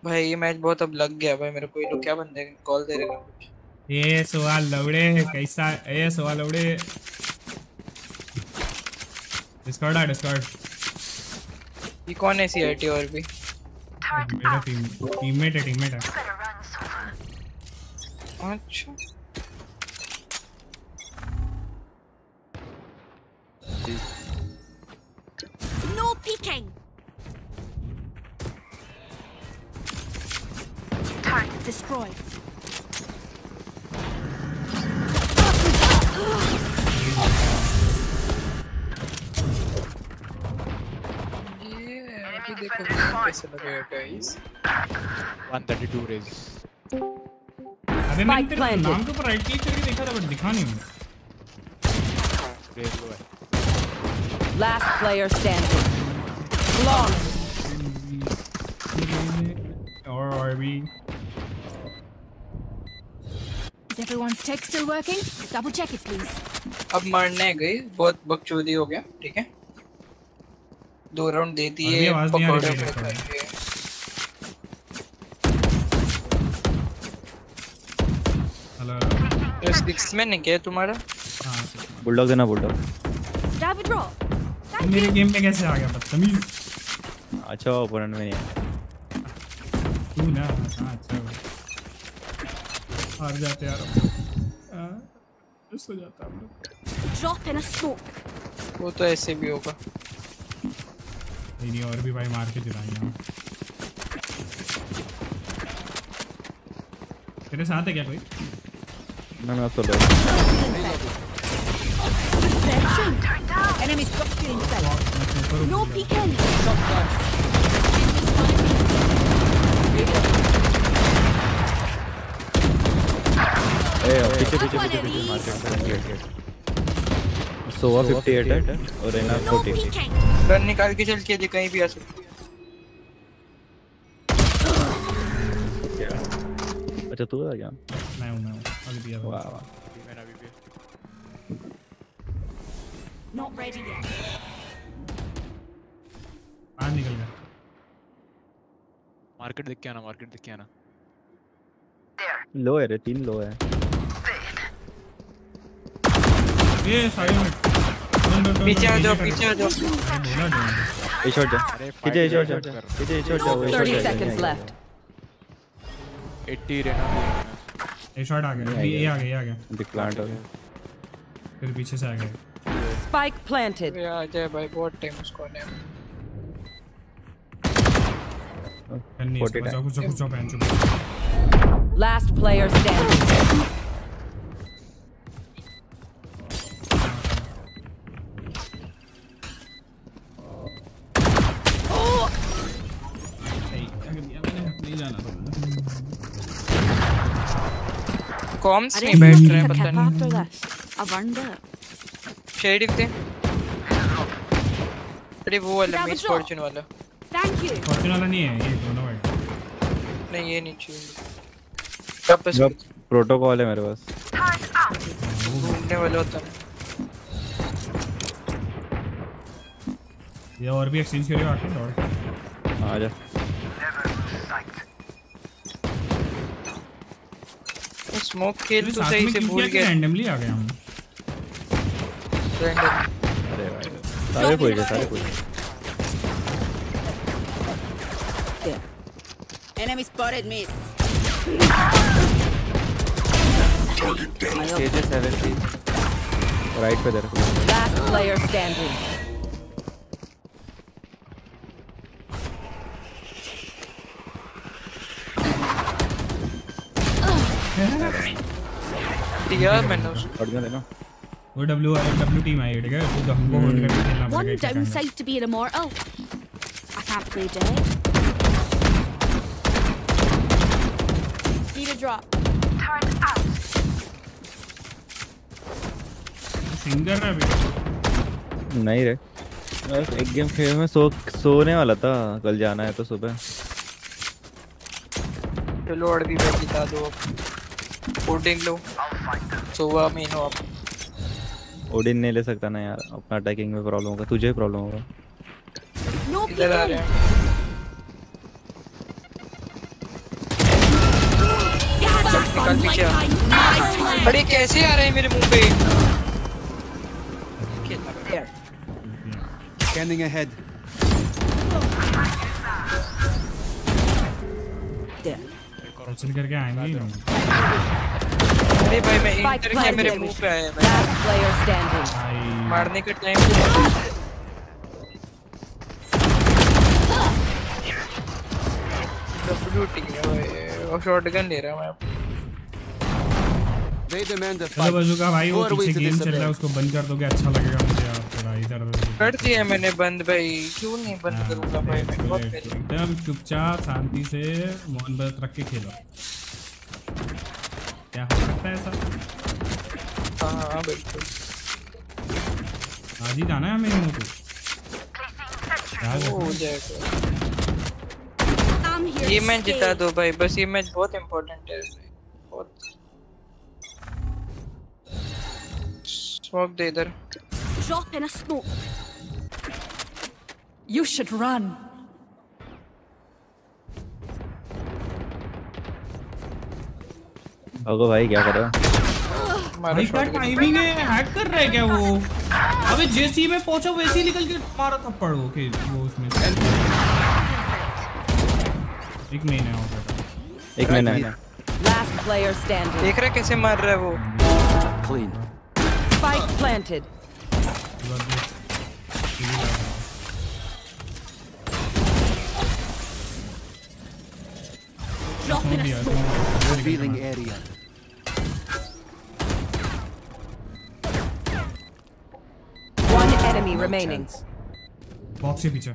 भाई ये मैच बहुत अब लग गया भाई मेरे को. ये लोग क्या बंदे कॉल दे रहे हैं कुछ. ये सवाल लवड़े कैसा ये सवाल लवड़े. डिस्कॉर्ड आ डिस्कॉर्ड. ये कौन है सीआईटी और भी मेरा टीम टीममेट है टीममेट है. अच्छा no peeking. Target destroyed. Yeah, abhi dekho kaise lagega guys. one thirty-two raise. अरे मैंने तेरे नाम के ऊपर राइट क्लिक करके देखा था बट दिखा नहीं मुझे. रेस लो है. Last player standing. Lost. Or are we? Is everyone's tech still working? Double check it, please. अब मारने गए बहुत बकचोदी हो गया. ठीक है. दो राउंड देती है. पकौड़े पकौड़े. हेलो. ये सिक्स में नहीं क्या तुम्हारा? हाँ. बुलडॉग देना बुलडॉग. Grab a drop. मेरे गेम में कैसे आ गया बदतमीज. अच्छा ओपोनेंट में नहीं तू ना. अच्छा हार जाते यार अब सो जाता हम लोग. Drop and a smoke. वो तो ऐसे भी होगा. नहीं नहीं और भी भाई मार के दिलाएंगे हम. तेरे साथ है क्या कोई? मैं मैं आप सब enemies got you inside. No peeking. Hey piche piche piche market so fifty-eight है और एना forty रन निकाल के चल के दे कहीं भी आ सकती है. अच्छा तू आ गया. मैं हूं मैं हूं अभी दिया. वाह वाह not ready yet. आ निकल गया. मार्केट देख के आना मार्केट देख के आना. लो है रे तीन लो है. ये साइड में पीछे आ जाओ पीछे आ जाओ. ये शॉट जा पीछे ये शॉट जा पीछे ये शॉट जा. thirty seconds left. eighty रहना. ये शॉट आ गया ये आ गया आ गया. दिख प्लांट हो गया फिर पीछे से आ गया. Spike planted. Yeah, Jay bhai बहुत time उसको ने. forty-nine. कुछ कुछ पहन चुका. Last player standing. Oh. Hey, अगर ये मैंने नहीं जाना था. Comms नहीं बैठ रहे पता नहीं. I wonder. शेड दिखते अरे वो वाला मिस फॉर्चून वाला. Thank you. फॉर्चून वाला नहीं है ये दोनों है. नहीं ये नहीं चाहिए. जब प्रोटोकॉल है मेरे पास घूमने वाला होता है. ये और भी एक्सचेंज करियो आके और आ जा. स्मोक खेल तो सही से भूल गए. रैंडमली आ गए हम. अरे भाई सारे कोई है सारे कोई. Enemy spotted me. Stage seventy right पे देखो. Last player standing. यार मैंने पढ़ दिया ना. वो डब्ल्यू डब्ल्यू टीम आई है ठीक है, तो हमको होल्ड करके खेलना पड़ेगा। One down side to be in a more. Oh I can't play date. Need a drop. Turn out. Singer ना भी नहीं रे, बस एक गेम खेल में सो सोने वाला था, कल जाना है तो सुबह। चलो और भी बैठ बता दो कोडिंग लो सुबह में नो। आप ओडिन नहीं ले सकता ना यार, अपना अटैकिंग में प्रॉब्लम होगा, तुझे प्रॉब्लम होगा। नो इधर आ रहे हैं। निकल पीछे आ। अरे कैसे आ रहे हैं मेरे मुंह पे? Scanning ahead. कॉर्सन करके आएंगे। अरे भाई मैं इंटर के मेरे मुंह पे आया भाई, मारने का टाइम नहीं है। डब्ल्यू टिक है भाई और शॉटगन ले रहा है मैं। चलो बजुका भाई वो पीछे गेम चल रहा है, उसको बंद कर दोगे अच्छा लगेगा मुझे आपको भाई। इधर कर दिया मैंने बंद भाई, क्यों नहीं बंद करूंगा भाई मैं बहुत पहले। एकदम चुपचाप शांति से मौन व्रत रख के खेलो, क्या हो सकता है ऐसा? हाँ बिल्कुल आज ही जाना है मेरे मुंह पे, हो जाएगा ये मैच। जिता दो भाई बस, ये मैच बहुत इम्पोर्टेंट है, बहुत। स्मोक दे इधर। Drop in a smoke, you should run. अगो भाई क्या कर रहा है? इसका टाइमिंग है, हैक कर रहा है क्या वो? अबे जेसी में पहुंचो, वैसे ही निकल के मारा थप्पड़ वो के वो उसमें। एक नहीं ना होगा, एक नहीं ना। Last player standing. देख रहा कैसे मार रहा है वो? Clean. Spike planted. Revealing area. One enemy remaining. Box के पीछे।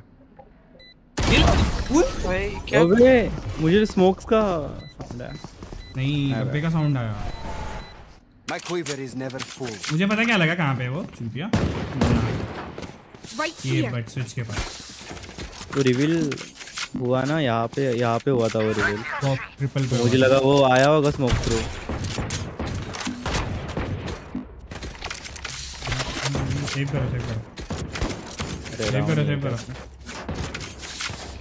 अबे मुझे स्मोक्स का साउंड आया। नहीं गब्बे का साउंड आया। My quiver is never full. मुझे पता क्या लगा कहाँ पे है वो चुपिया। ये बट स्विच के पास। तो रिवील हुआ ना यहाँ पे, यहाँ पे हुआ था वो रिवील। तो ट्रिपल पे मुझे लगा वो आया होगा स्मोक थ्रू। सेव करो सेव करो सेव करो सेव करो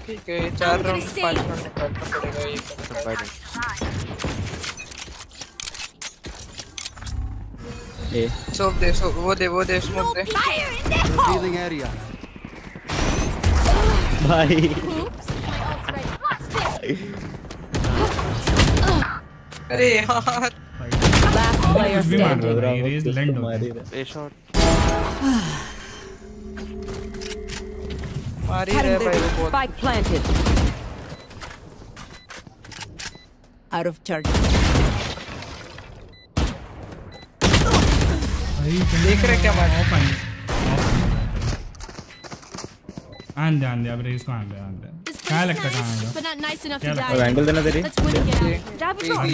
ठीक है। चार राउंड पांच राउंड करना पड़ेगा ये फाइटिंग। ए स्मोक दे, वो दे वो दे स्मोक दे। फीलिंग एरिया भाई। अरे यार आउट ऑफ चार्ज देख रहे क्या मारा आंदे आंदे। अब रेस को आंदे आंदे क्या लगता है कहाँ है? और एंगल देना तेरी ये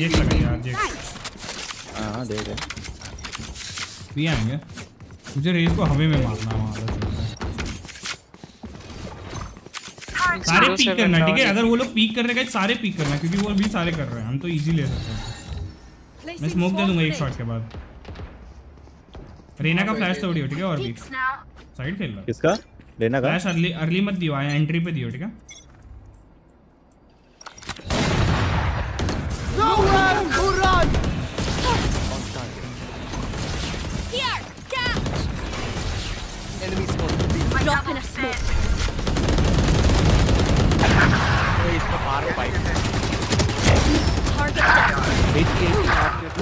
लगा यार ये। हाँ दे दे भी आएंगे। मुझे रेस को हवे में मारना है वहाँ। सारे पीक करना ठीक है, अगर वो लोग पीक करने गए सारे पीक करना, क्योंकि वो भी सारे कर रहे हैं। हम तो इजी ले सकते हैं। मैं स्मोक दे दूंगा एक शॉट के बाद। रेना का फ्लैश तोड़ियो ठीक है, और भी साइड खेल रहा है किसका रेना का। फ्लैश अर्ली अर्ली मत दियो, आया एंट्री पे दियो ठीक है। No run, no run. Here, down. Enemy spotted. Drop in a smoke. Hey, इसको मारो भाई। one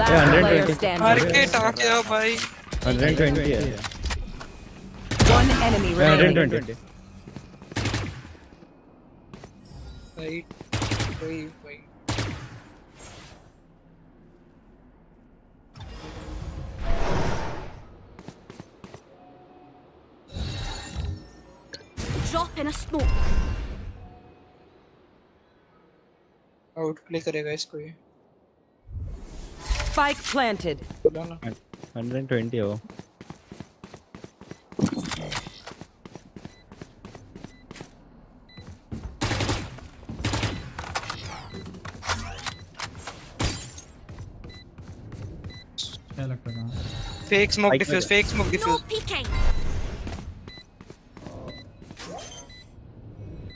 twenty. मार्केट आ गया भाई। one twenty है। One enemy remaining. one twenty. भाई, भाई, भाई। drop in a smoke. Outplay करेगा इसको ये। Spike planted. one twenty है वो। क्या लगता है? Fake smoke diffuse, fake smoke diffuse. No peeking.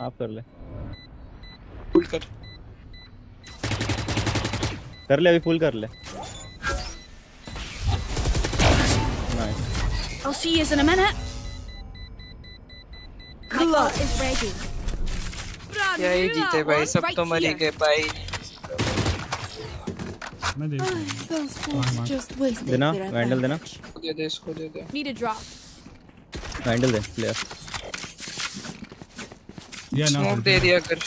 आप कर ले। Pull कर। कर ले अभी फुल कर ले। I'll see you in a minute. Clutch is ready. क्या ही जीते भाई सब तो मरी गए भाई। मैं दे देना वैंडल देना। दे दे इसको दे दे। Need a drop. वैंडल दे प्लेयर। या ना दे दिया कर।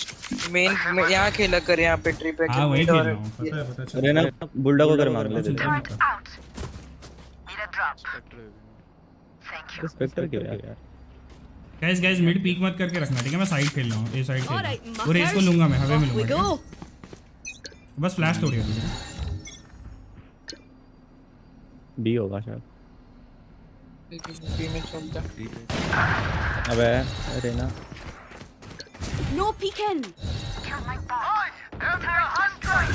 मेन मैं यहाँ खेला कर यहाँ पे ट्री पे खेल वही खेल पता है पता है ना बुल्डा को कर मार ले दे स्पेक्टर क्यों यार गाइस गाइस मिड पीक मत करके रखना ठीक है मैं साइड खेल रहा हूँ ए साइड खेल और इसको लूँगा मैं हवे में लूँगा बस फ्लैश तोड़ दिया बी होगा शायद बी में चलता अबे Raina No peeking. Kill my bot.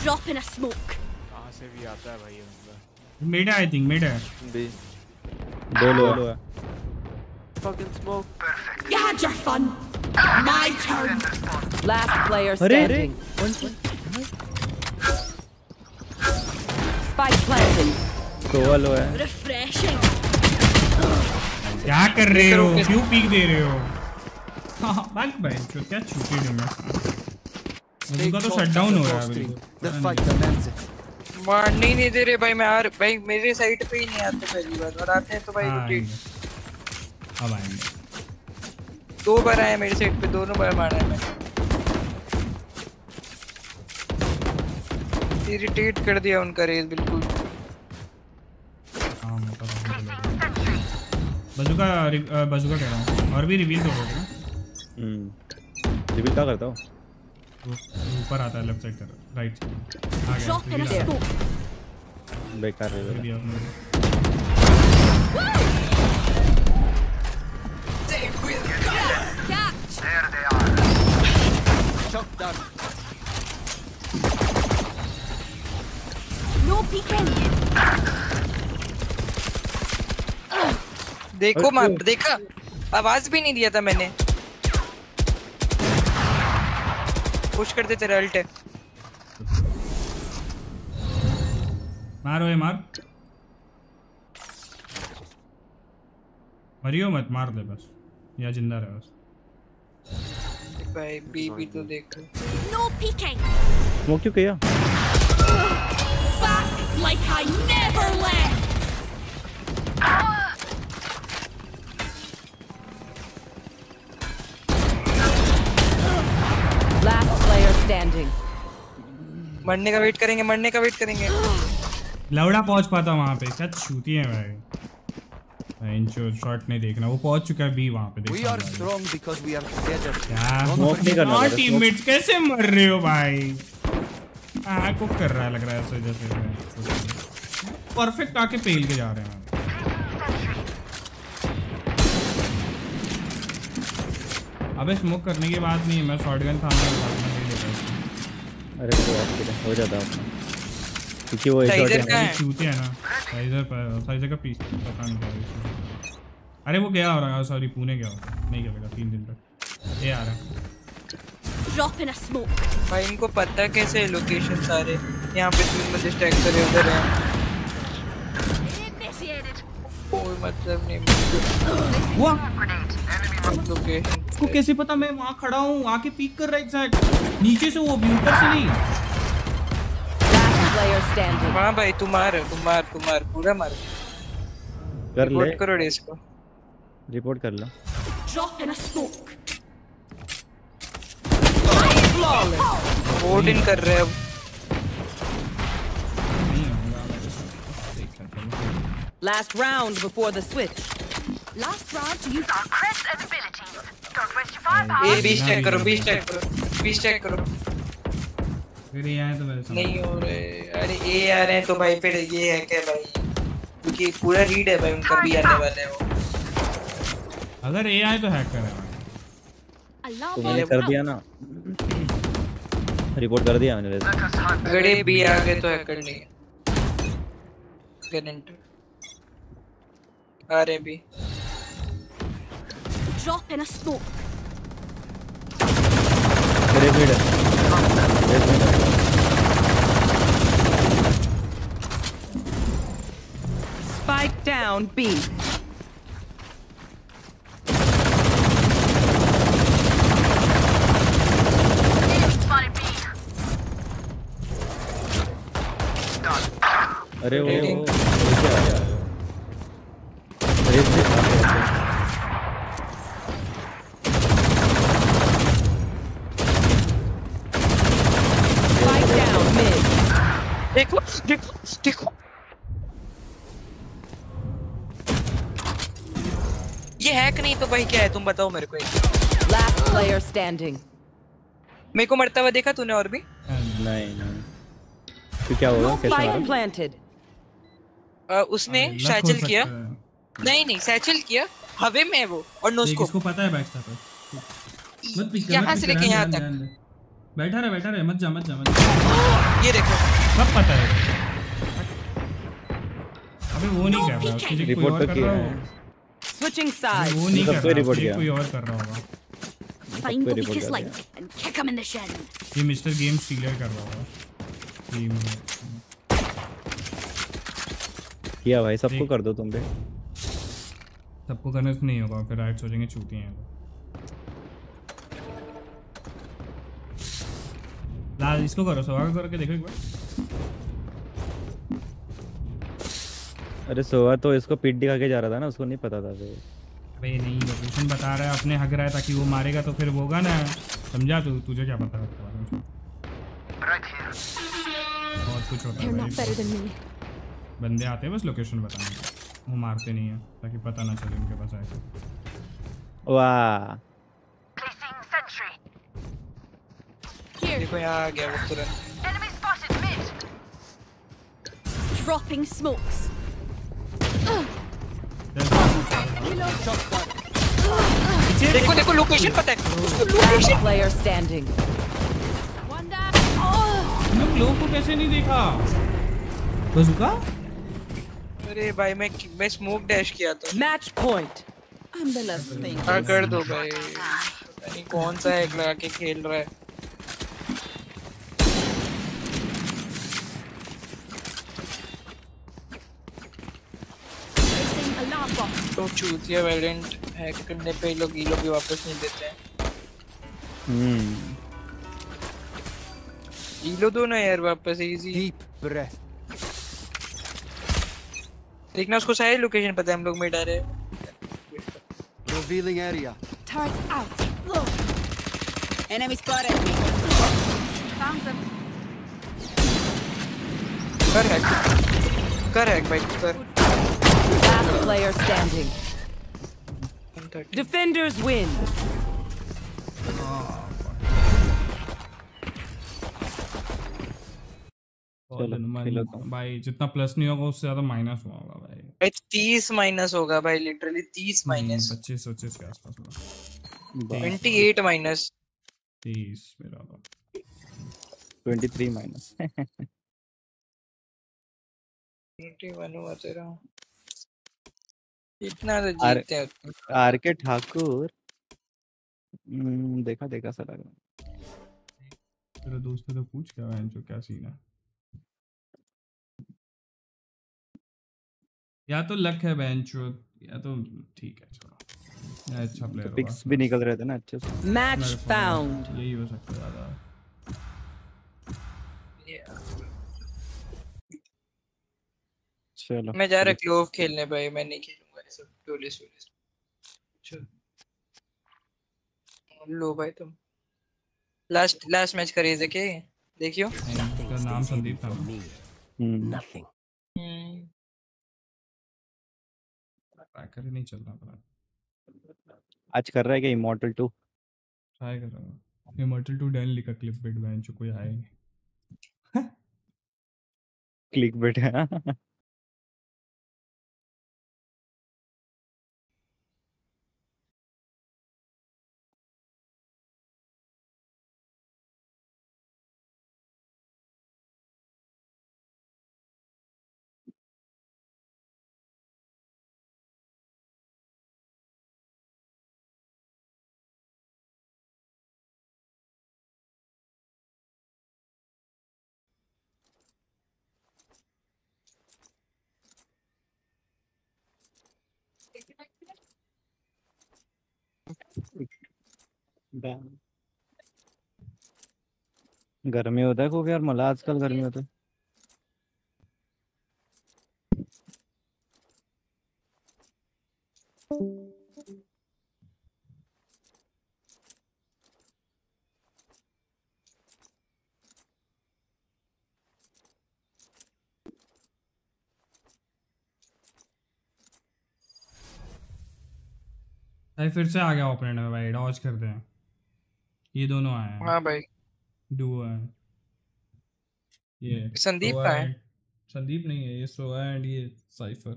Drop in a smoke. कहाँ से भी आता है भाई ये बंदा। Mid है I think mid है। B. दो लो है। Fucking smoke. Perfect. You had your fun. My turn. Last player standing. Spike planted. दो लो है। Refreshing. क्या कर रहे हो? क्यों peek दे रहे हो? बैक भाई तो क्या छूटी है मैं उनका तो शटडाउन हो रहा है द फाइट कमेंस मारने ही नहीं दे रहे भाई मैं यार भाई मेरे साइड पे ही नहीं आते पहली बार और आते हैं तो भाई रोटेट अब आएंगे दो बार आए मेरे साइड पे दोनों बार मारा है मैंने इरिटेट कर दिया उनका रेस बिल्कुल हां मोटा बजुका बजुका कह रहा हूं और भी रिवील तो होगा हम्म रिवील क्या करता हो ऊपर आता है लेफ्ट साइड कर राइट साइड आ गया बेकार है there they are shot down no peeking देखो मैं देखा आवाज भी नहीं दिया था मैंने पुश कर दे तेरा अल्ट है मारो ये मार मरियो मत मार दे बस या जिंदा रह बस भाई बीबी तो देखो नो पीकिंग वो क्यों किया back like I never left last मरने का वेट करेंगे मरने का वेट करेंगे लौड़ा पहुंच पाता वहां पे शायद छूती है भाई इनचो शॉट नहीं देखना वो पहुंच चुका है बी वहां पे देखो we are strong because we are together smoke नहीं करना और टीममेट्स कैसे मर रहे हो भाई आ कुक कर रहा है लग रहा है ऐसे जैसे परफेक्ट आके पेल के जा रहे हैं अबे स्मोक करने के बाद नहीं मैं शॉटगन थामा अरे वो आपके हो जाता है क्योंकि वो एक शॉट छूते है ना साइजर पर साइजर का पीस पता नहीं अरे वो क्या हो रहा है सॉरी पुणे क्या हो नहीं चलेगा तीन दिन तक ये आ रहा ड्रॉप इन अ स्मोक भाई इनको पता कैसे लोकेशन सारे यहां पे तीन बंदे स्टैक करे उधर है कोई मतलब नहीं हुआ इसको कैसे पता मैं वहां खड़ा हूं आके पीक कर रहा एग्जैक्ट नीचे से वो भी ऊपर से नहीं हां भाई तू मार तू मार तू मार पूरा मार कर ले रिपोर्ट करो इसको रिपोर्ट कर लो drop in a smoke hold in कर रहे हैं Last round before the switch. Last round to use our crest and abilities. Don't waste your firepower. A B check करो, बी चेक करो, बी चेक करो। अरे यार तो मेरे नहीं हो रहे। अरे ए आ रहे हैं तो भाई फिर ये है क्या भाई? क्योंकि पूरा रीड है भाई उनका, भी आने वाले हैं वो। अगर ए आए तो हैक करें। तुमने कर दिया ना, रिपोर्ट कर दिया मैंने। अगर ये बी आ गए तो हैकर नहीं है गारंटी। अरे B drop in a smoke. अरे मीड स्पाइक डाउन बी। अरे वो वो क्या आ गया? अरे देखो देखो देखो ये हैक नहीं तो भाई क्या है? तुम बताओ मेरे को। Last player standing. मेरे को मरता हुआ देखा तूने? और भी नहीं नहीं तो क्या होगा? कैसे आ, उसने सैचल किया? नहीं नहीं सैचल किया हवे में वो, और नोस्कोप इसको पता है। बैठता पर मत पीछे यहां से लेके यहां तक बैठा रहे बैठा रहे मत जा मत जा मत जा। ये देखो सब पता है। अबे वो नहीं कर रहा, उसकी रिपोर्ट कर रहा है। स्विचिंग साइड वो नहीं कर रहा, कोई और कर रहा होगा। Fine the kiss like and kick him in the shade. ये मिस्टर गेम स्टीलर कर रहा होगा टीम किया भाई। सबको कर दो तुम पे, सबको करने से नहीं होगा। फिर राइट सोचेंगे छूटी हैं। लाल इसको करो, सोवा करके देखो एक बार। अरे सोवा तो इसको पीठ दिखा के जा रहा था ना, उसको नहीं पता था। अबे नहीं लोकेशन बता रहा है अपने, हग रहा है ताकि वो मारेगा तो फिर होगा ना, समझा? तू तुझे क्या पता है? बहुत कुछ होता है। बंदे आते हैं बस लोकेशन बताने को, वो मारते नहीं है ताकि पता ना चले उनके पास आए। वाह देखो यहाँ आ गया वो तुरंत। Dropping smokes. देखो देखो लोकेशन पता है उसको। Location player standing. लोगों को कैसे नहीं देखा? बस रुका। अरे भाई मैं मैं स्मोक डैश किया था। Match point. हाँ कर दो भाई। नहीं कौन सा एक लगा के खेल रहा है। तो चूतिया वैलेंट हैक करने पे लोग ये लोग भी वापस नहीं देते हैं। हम्म। ये लोग दो ना यार वापस इजी। देखना उसको सारी लोकेशन पता है। हम लोग में डरे revealing area. Turn out enemy spotted me. Found them. Correct correct भाई sir. Last player standing. Defenders win. भाई जितना प्लस नहीं होगा उससे ज्यादा माइनस होगा भाई। भाई तीस माइनस होगा भाई, लिटरली तीस माइनस। पच्चीस पच्चीस के आसपास होगा। अट्ठाईस माइनस तीस मेरा होगा। तेईस माइनस इक्यावन हुआ तेरा। इतना तो जीतते हैं। आर के ठाकुर देखा देखा सा लग रहा है। तेरा दोस्त तो पूछ क्या है जो क्या सीन है? या तो लक है बेंचो या तो ठीक है छोड़ो। या अच्छा प्लेयर होगा। पिक्स भी निकल रहे थे ना अच्छे से। Match found. यही हो सकता है दादा। चलो मैं जा रहा क्लोव खेलने भाई। मैं नहीं खेलूंगा ये सब टोले सोले। चलो लो भाई तुम लास्ट लास्ट मैच करिए। देखिए देखियो का नाम संदीप था। नथिंग ट्रैकर ही नहीं चल रहा मेरा। आज कर रहा है क्या इमॉर्टल टू? ट्राई कर रहा हूं इमॉर्टल टू। डैन लिखा क्लिकबेट, बहन चो कोई आए नहीं। क्लिकबेट है गर्मी होता है खूब यार। मला आजकल गर्मी होता है। भाई फिर से आ गया ओपोनेंट में भाई। डॉज करते हैं, ये दोनों आए हैं। हाँ भाई डुओ है ये। संदीप का है? संदीप नहीं है ये। सो एंड ये साइफर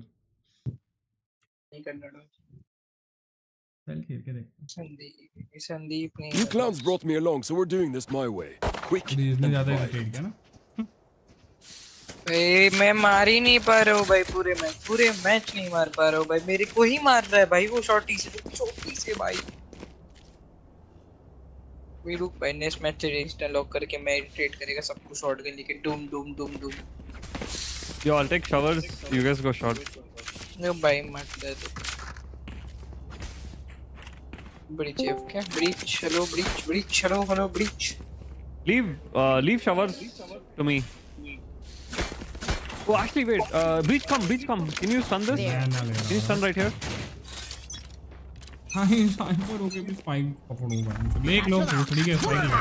नहीं करना। चल खेल के देखते हैं। संदीप संदीप नहीं। You clowns brought me along so we're doing this my way. Quick. इतने ज्यादा इरिटेट क्या ना भाई। मैं मार ही नहीं पा रहा हूँ भाई। पूरे मैच पूरे मैच नहीं मार पा रहा हूँ भाई। मेरे को ही मार रहा है भाई वो शॉर्टी से चौकी से भाई। वी रुक भाई नेक्स्ट मैच रेजिस्टर लॉक करके मैं इरिटेट करेगा सबको शॉटगन लेके। Doom doom doom doom you all take showers you guys go shot. No भाई मत दे दो। ब्रिज एफ क्या ब्रिज? चलो ब्रिज ब्रिज चलो hello bridge. Leave leave showers to me. Oh, actually wait. Uh, breach come, breach come. Can you stun this? Yeah, no, no, no. Can you stun right here? Hi, I'm for okay. Please spike upload over. Make low, thodi ke spike.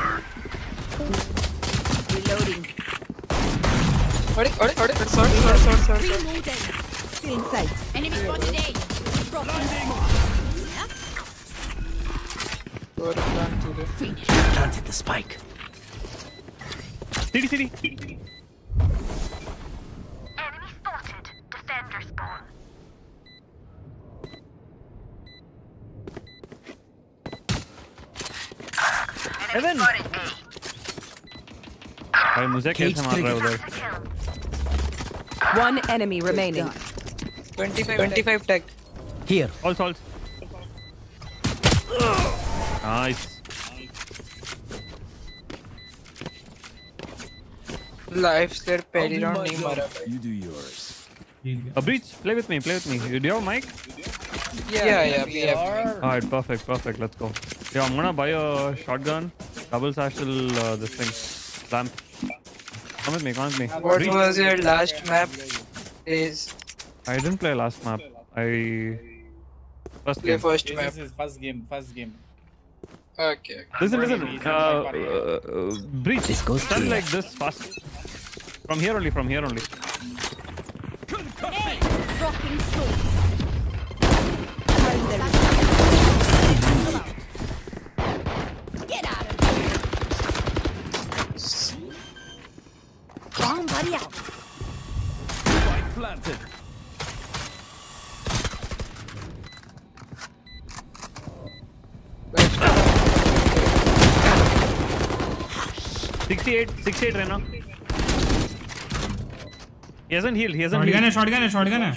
Reloading. Ore, ore, ore. Sorry, sorry, sorry, sorry. Reloading. Still inside. Enemy spotted A. Ore, back to the finish. Planted the spike. City, city. Evan भाई मुझे कैसे मार रहा है उधर। One enemy remaining. twenty-five tag here. All souls. Nice. Life sir पहली round नहीं मारा भाई। You do yours. A breach play with me play with me. Do you have mic? Yeah yeah yeah we have. All right perfect perfect let's go. Yeah, I'm gonna buy a shotgun, double satchel, uh, this thing, lamp. Come with me, come with me. What Breach. was your last map? Is I didn't play last map. I first play game. first this map. This is first game, first game. Okay. Listen, listen. Uh, uh, Breach. Stun like this fast. From here only, from here only. Hey, dropping swords. Get out of here. Bomb buddy out. Spike planted. sixty-eight, sixty-eight right now. He hasn't healed. He hasn't healed. Shotgun, shotgun, shotgun.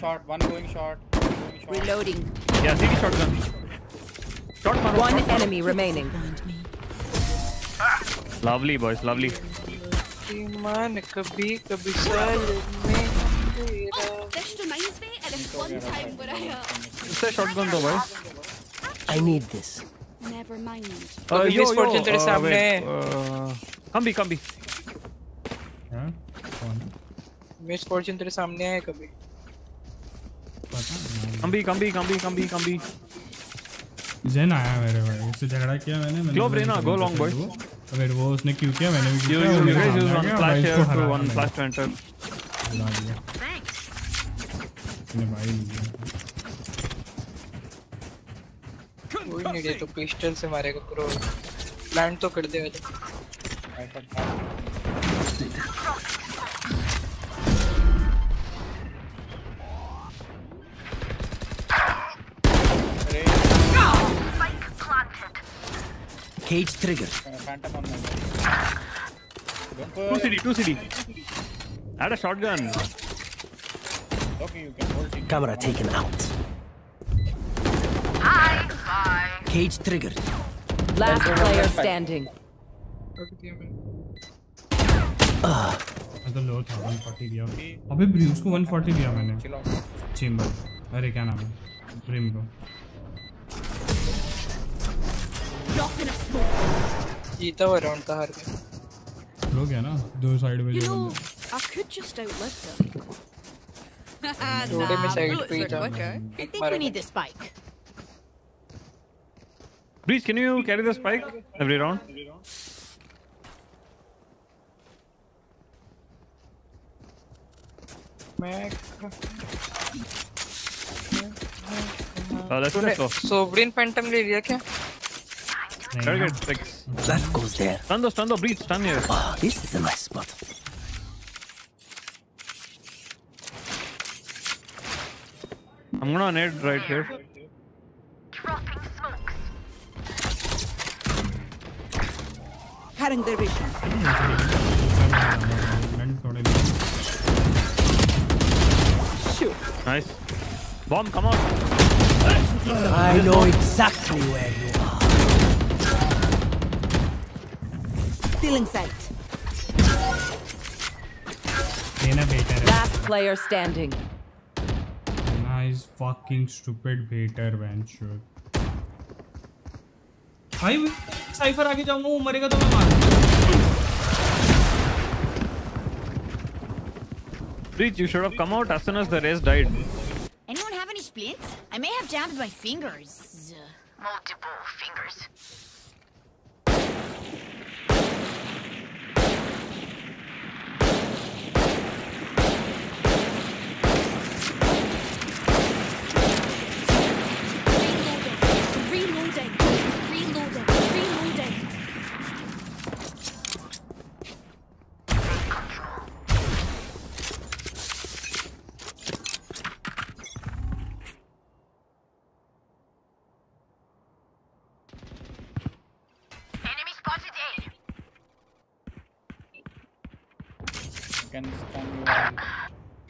Shot, one going short. Reloading. Yeah, see the shotgun. Shot one. One enemy remaining. Lovely boys, lovely. Iman kabhi kabhi saal mein tera. That's to my way and it's one time but I. Usse shotgun do bhai. I need this. Never mind. Uh, yo yo. Fortune tere samne. Come be come be. Huh? Miss Fortune tere samne hai kabhi. Come be come be come be come be come be. Jain आया मेरे भाई। उससे झगड़ा किया मैंने मैंने globe Reyna go long boy. अबे वो उसने क्यों किया? मैंने भी किया। You guys use one flash here to one flash to enter. Thanks. ने भाई कोई नहीं दे तो पिस्टल से मारेगा ब्रो। प्लांट तो कर देगा तो। Cage trigger phantom on two CD two CD add a shotgun. Okay, you can hold it. Camera taken out. Hi, bye. Cage triggered. Last player standing. Ah. मतलब लो था one forty दिया अबे Bruce को one forty दिया मैंने chamber. अरे क्या नाम है ब्रिम को जीता हुआ राउंड था हर के लोग है ना दो साइड में जो बंदे I could just outlet them. nah, I think we need the spike. Breeze, can you carry the spike every round? Mac. Oh, let's go. So, Green Phantom ले लिया क्या? Very good. Thanks. That goes there. Stand up, stand up, Breeze, stand here. Oh, this is a nice spot. I'm gonna nade right here. Dropping smokes. Cutting their vision. Shoot. Nice. Bomb, come on. I know exactly where you are. Stealing sight. Last player standing. Is fucking stupid beater venture. भाई Cypher आगे जाऊंगा वो मरेगा तो मैं मार दूंगा। Breach, you should have come out as soon as the race died. Anyone have any splints? I may have jammed my fingers. Multiple fingers.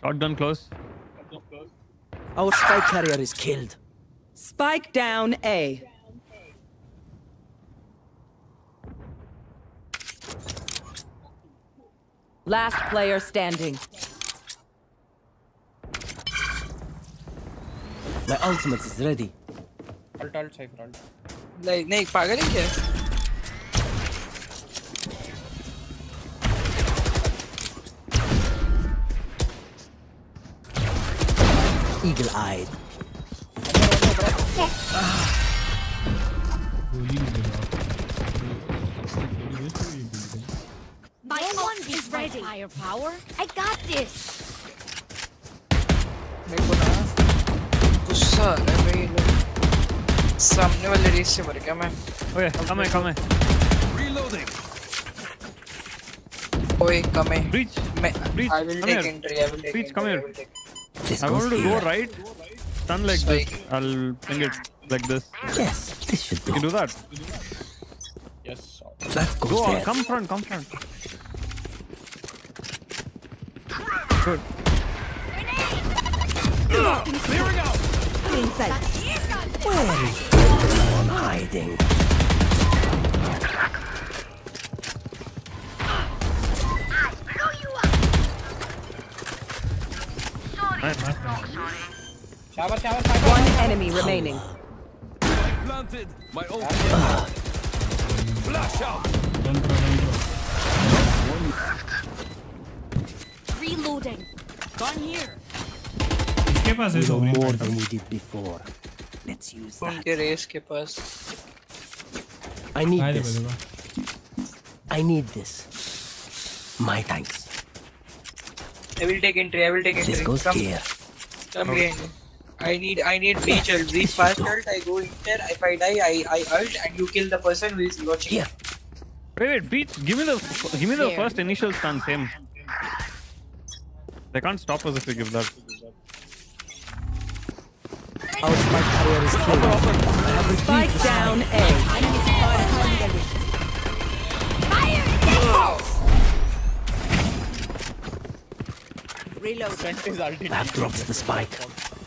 Shotgun close. Our spike carrier is killed. Spike down A. Last player standing. My ultimate is ready. Alt alt cypher alt. Like nahi pagal hai kya? Eagle eyed. My one is ready. Firepower. I got this. मेरे को ना गुस्सा आ रहा है भाई लोग सामने वाले रेस से मर गया मैं। ओए कम है कम है। Reloading. ओए कम है। Breach. मैं I will take entry. I will take. Breach come here. This I want to go right, turn like Spike. This. I'll ping it like this. Yes, this should do. You do that. Yes. That goes go there. Come front, come front. Good. Uh, clearing out. Inside. Where is everyone hiding? Shower, shower, shower. One enemy remaining. I planted my own. Uh. Flash out. One left. Reloading. Gone here. इसके पास है more than we did before. Let's use that. उनके race के पास. I need this. I need this. My thanks. I will take entry. I will take entry. This goes here. Come here. I need I need breach ult. Breach fast ult. I go in there. If I die, I I ult and you kill the person who is watching. Yeah. Wait, wait, breach. Give me the give me the yeah. first initial stun. Same. They can't stop us if we give that. Our spike tower is killed. Spike down A. Enemy spotted. Fire in the hole. Reload. That drops the spike.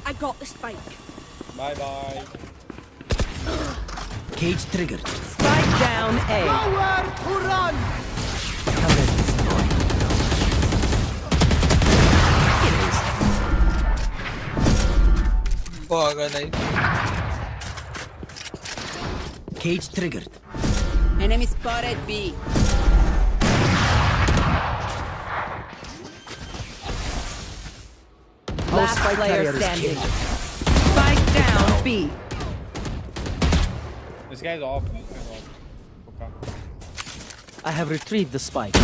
I got the spike. Bye bye. Cage triggered. Spike down A. Nowhere to run. Cover destroyed. It is. Oh god, I. Cage triggered. Enemy spotted B. Last player standing. Spike down B. This guy's off. This guy's off. Okay. I have retrieved the spike.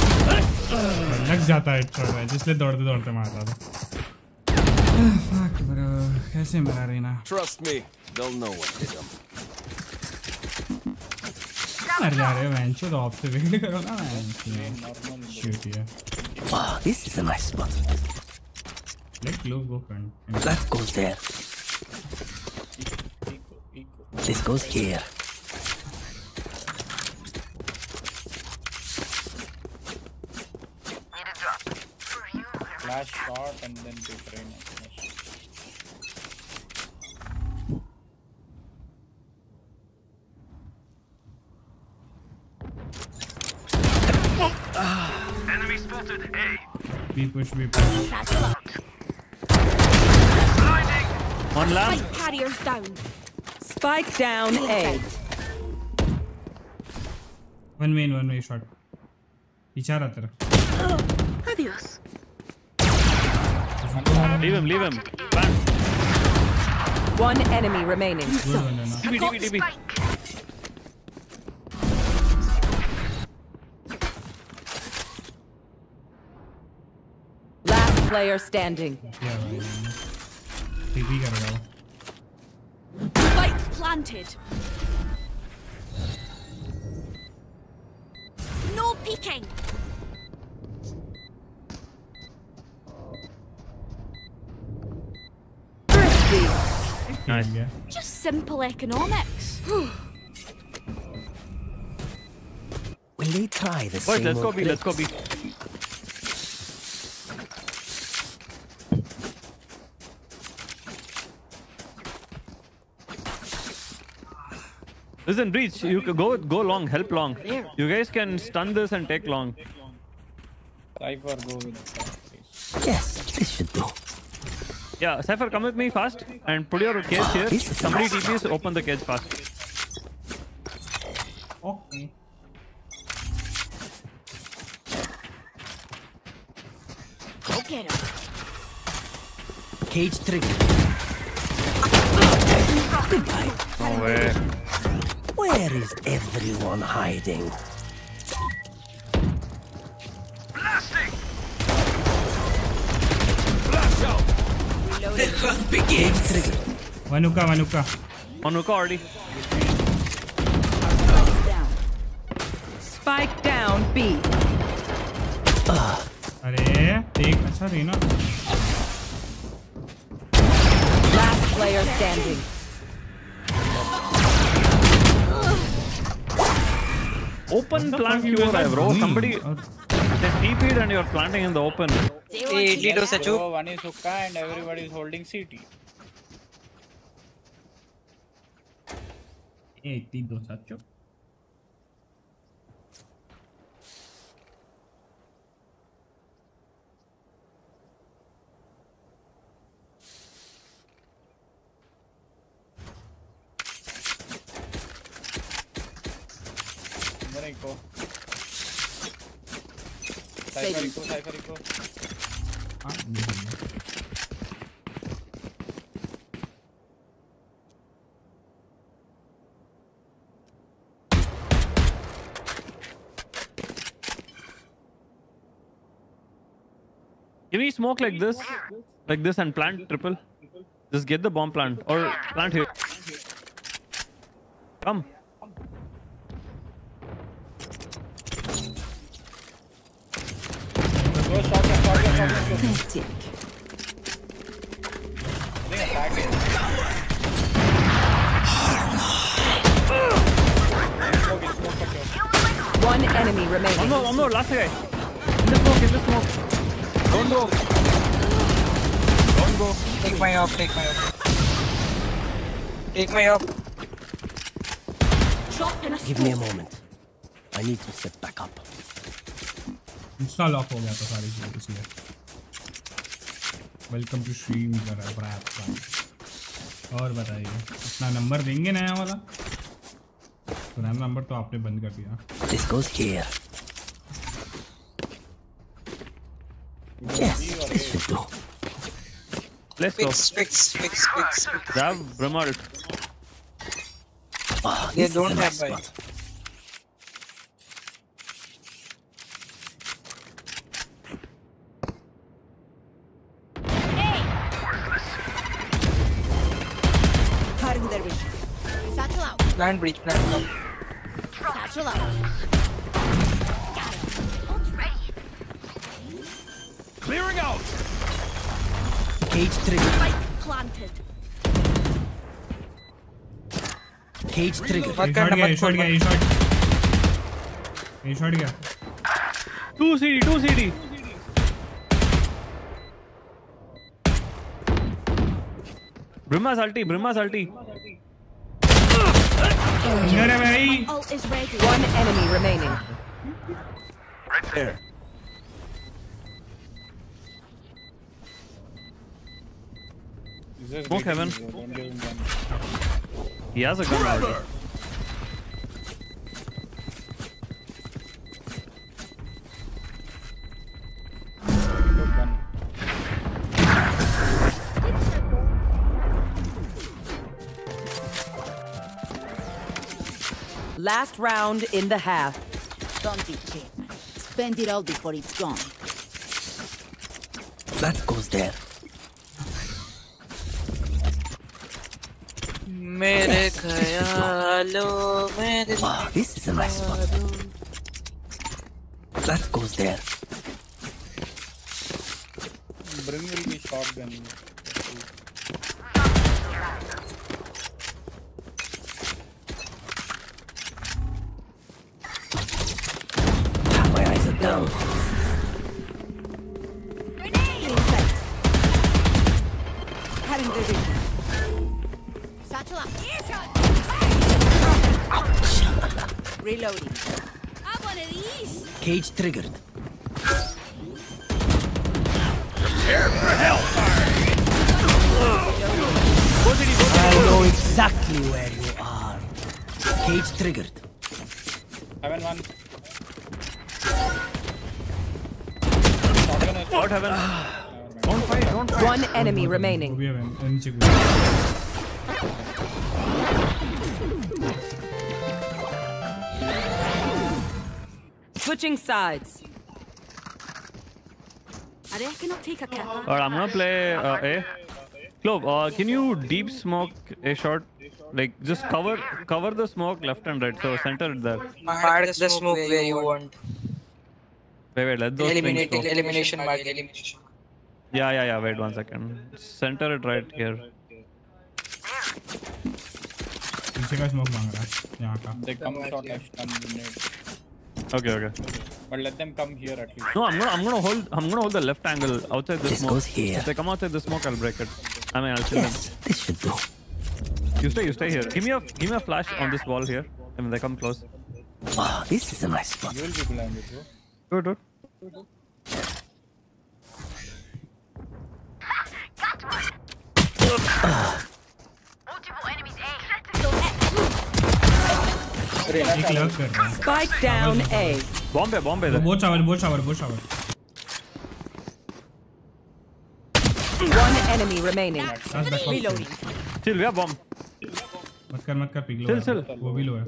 लग जाता है it's में जिसने दौड़ते दौड़ते मारा था. Fuck bro, कैसे मारा रे ना? Trust me, they'll know what to do. मर जा रहे हैं चलो ऑफ से विकेट करो ना. Shoot here. Wow, this is a nice spot. Let's go friend. That goes there. This goes here. Need a drop. Flash shot and then do train. Enemy spotted A. We push, we push. One lamp. Spike carriers down. Spike down A. One main, one main shot. Bichara tera. Oh, adios. Leave him, leave him. Run. One enemy remaining. No, no, no. D B, D B, D B. Last player standing. Yeah, right, right. We gotta go. Spike planted. No peeking. Nice. Yeah. Just simple economics. Will they try this? Boys, let's go B. Let's go B. Listen, breach. You can go go long, help long. You guys can stun this and take long. Cypher, go with. Yes, this should do. Yeah, Cypher, come with me fast and put your cage here. Somebody T P's, open the cage fast. Okay. Go get him. Cage trick. Goodbye. No way. Where is everyone hiding? Blasting! Blast out! The hunt begins! Manuka, Manuka. Manuka already. Spike down B. Uh. Arey, take acha re na. Last player standing. Open plant Q F I bro. Doing? Somebody they T P'd and you're planting in the open. Hey, Lito Sachu. One is Hukka and everybody is holding C T. Hey, Lito Sachu. Cypher, Cypher, Cypher. Ah, give me smoke like this, like this, and plant triple. Just get the bomb plant or plant here. Come. Go shot, shot, shot, shot, shot. I think I'm back in. One enemy remaining. One more, one more, last guy. In the smoke, in the smoke. Don't go. Don't go. Take my up, take my up. Take my up. Give me a moment. I need to set back up. Insta lock हो गया था सारी चीजें इसलिए। Welcome to stream जरा ब्राप। और बताइए, अपना नंबर देंगे नया वाला? तो नाम नंबर तो आपने बंद कर दिया। This goes here. Yes, this should do. Let's go. Fix, fix, fix, fix. Grab Bramart. Ah, they don't have by. Plant breach, plant breach. Satchel out. Got it. Boat's ready. Clearing out. Cage trigger. Spike planted. Cage trigger. What kind of shot? He shot. He shot. He shot. Two C D, two C D. Brahma's ulti, Brahma's ulti. One enemy remaining. Right there. Smoke heaven. He has a gun already. Last round in the half. Don't be cheap. Spend it all before it's gone. That goes there. Mere khayalo, mere. Wow, this is a nice spot. That goes there. Bring will be shotgun. No. Grenade! Having the vision. Satchel up. Earshot! Reloading. I want one of these. Cage triggered. Prepare for hellfire! I know exactly where you are. Cage triggered. Heaven one. What happened? Don't fight, don't fight. One enemy remaining. Switching sides. Alright, I'm gonna play uh, A. Clove, uh, can you deep smoke A short? Like, just cover cover the smoke left and right. So, center it there. Fire the smoke where you want. Wait, wait, let those eliminate, things go. Elimination mark, elimination. Yeah, yeah, yeah, wait one second. Center it right here. Okay, okay. But let them come here at least. No, I'm gonna, I'm gonna hold, I'm gonna hold the left angle outside the this smoke. Goes here. If they come outside the smoke, I'll break it. I mean, I'll kill yes, them. This should do. You stay, you stay here. Give me a, give me a flash on this wall here. I mean, they come close. Wow, this is a nice spot. You'll be blinded, bro. Good, good. Spike down A. Bomb there, bomb there. Both shower, both shower, both shower. One enemy remaining. Reloading. Chill, we have bomb. मत कर, मत कर, पिघलो. Chill, chill. वो भी लो है.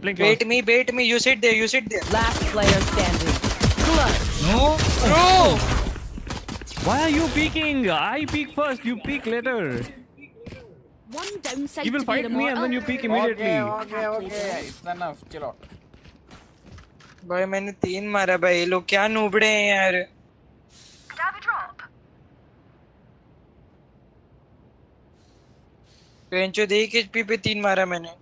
Bait me, bait me. You sit there, you sit there. Last player standing. No, no. Why are you peeking? I peek first, you peek later. One downside. He will fight me and then you peek immediately. Okay, okay, it's enough. Chill out. भाई मैंने तीन मारा भाई, ये लोग क्या नूबड़े हैं यार. पेंचो देख एचपी पे तीन मारा मैंने.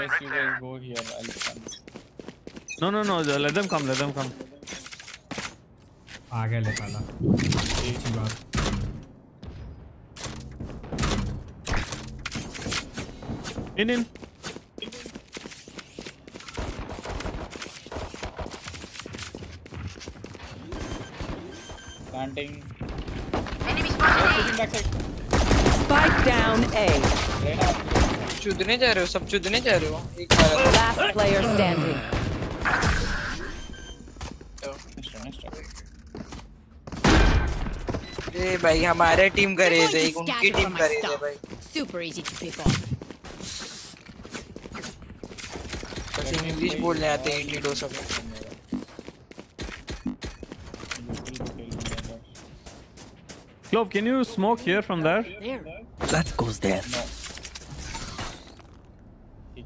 Yes, you guys go here. I'll come. No, no, no. Let them come. Let them come. आ गया ले पाला. एक ही बात. In in. Planting. Enemy spotted. Spike down A. Right up. चुदने जा रहे हो, सब चुदने जा रहे हो. एक बार लास्ट प्लेयर स्टैंडिंग. अरे भाई हमारे टीम करे थे, उनकी टीम करे थे भाई. Super easy to pick off. बस इंग्लिश बोलने आते हैं इंडी दो सब. Glob, can you smoke here from there? That goes there.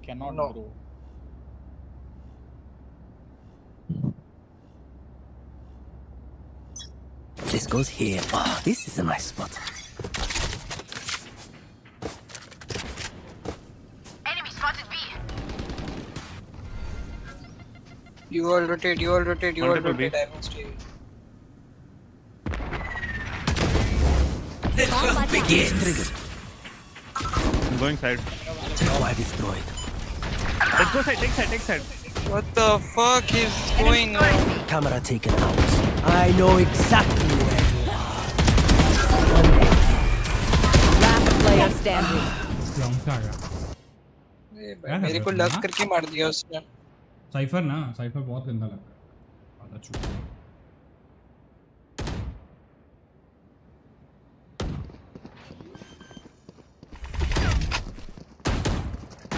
Cannot no. Grow. This goes here. Oh, this is a nice spot. Enemy spotted B. You all rotate, you all rotate, you all rotate. I must stay. Let us begin. I'm going side. Now I destroyed. Let's go side, take side, take side. What the fuck is going on? Camera taken out. I know exactly where you are. Last player standing. Long saga. Hey, bhai, मेरे को लग करके मार दिया उसने. Cipher ना, Cipher बहुत गंदा लग रहा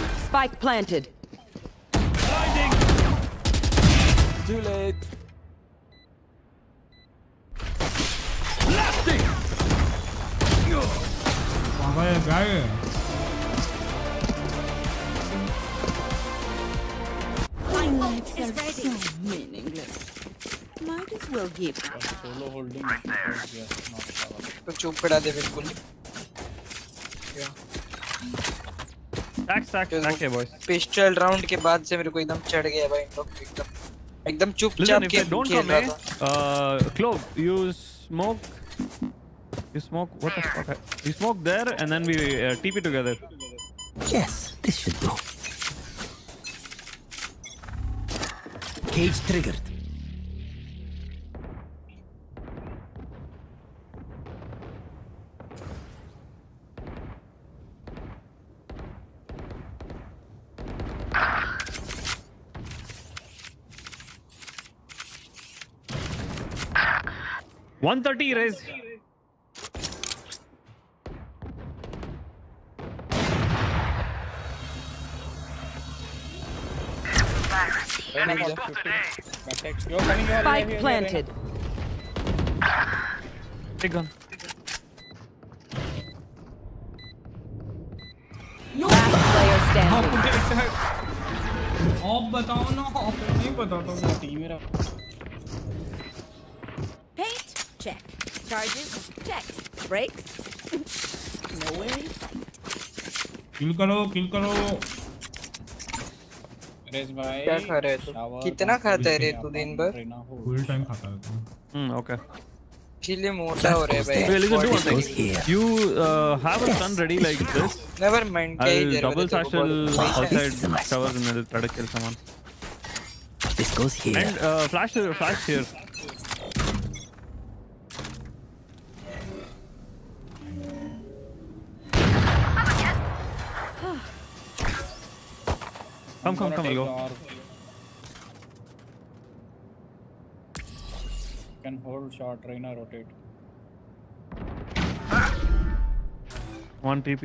है. Spike planted. Blinding. Too late. Blasting. Wah bhai gaye. My life is so meaningless. Might as well give up. Solo holding right there. तो चुप करा दे बिल्कुल. Yeah. Stack, stack, stack है boys. पिस्टल राउंड के बाद से मेरे को एकदम चढ़ गया भाई इन लोग एकदम एकदम चुपचाप के खेल रहा था. Glob, you smoke, you smoke. What the fuck? You smoke there and then we uh, T P together. Yes, this should go. Cage triggered. one thirty raise. Spike planted. Big gun. Last player standing. Op बताओ ना, op नहीं बताता हूँ team मेरा. Paint. Check. Charges. Check. Breaks. No way. Kill karo, kill karo. Raise bhai. क्या खा रहे तू? कितना खाता है रे तू दिन भर? Full time खाता है तू. हम्म okay. चिल्ले मोटा हो रहे भाई. Well, listen, do one thing. You uh, have a gun ready like this. Never mind. I'll double satchel outside cover and I'll try to kill someone. This goes here. And uh, flash, flash here. Come, come, come, go. Can hold shot, Reina rotate. One T P.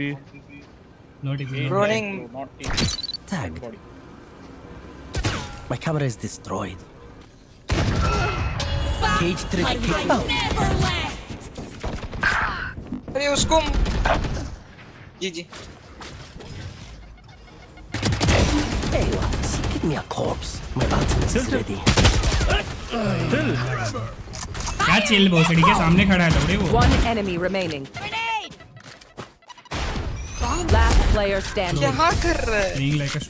No T P. Running. Not T P. Tag. My camera is destroyed. Cage trick. I never left. Prius cum. G G. Hey, give me a corpse. My ultimate is ready. क्या chill भोसड़ी के सामने खड़ा है तबड़े वो. One enemy remaining. Last player standing. क्या कर रहे हैं?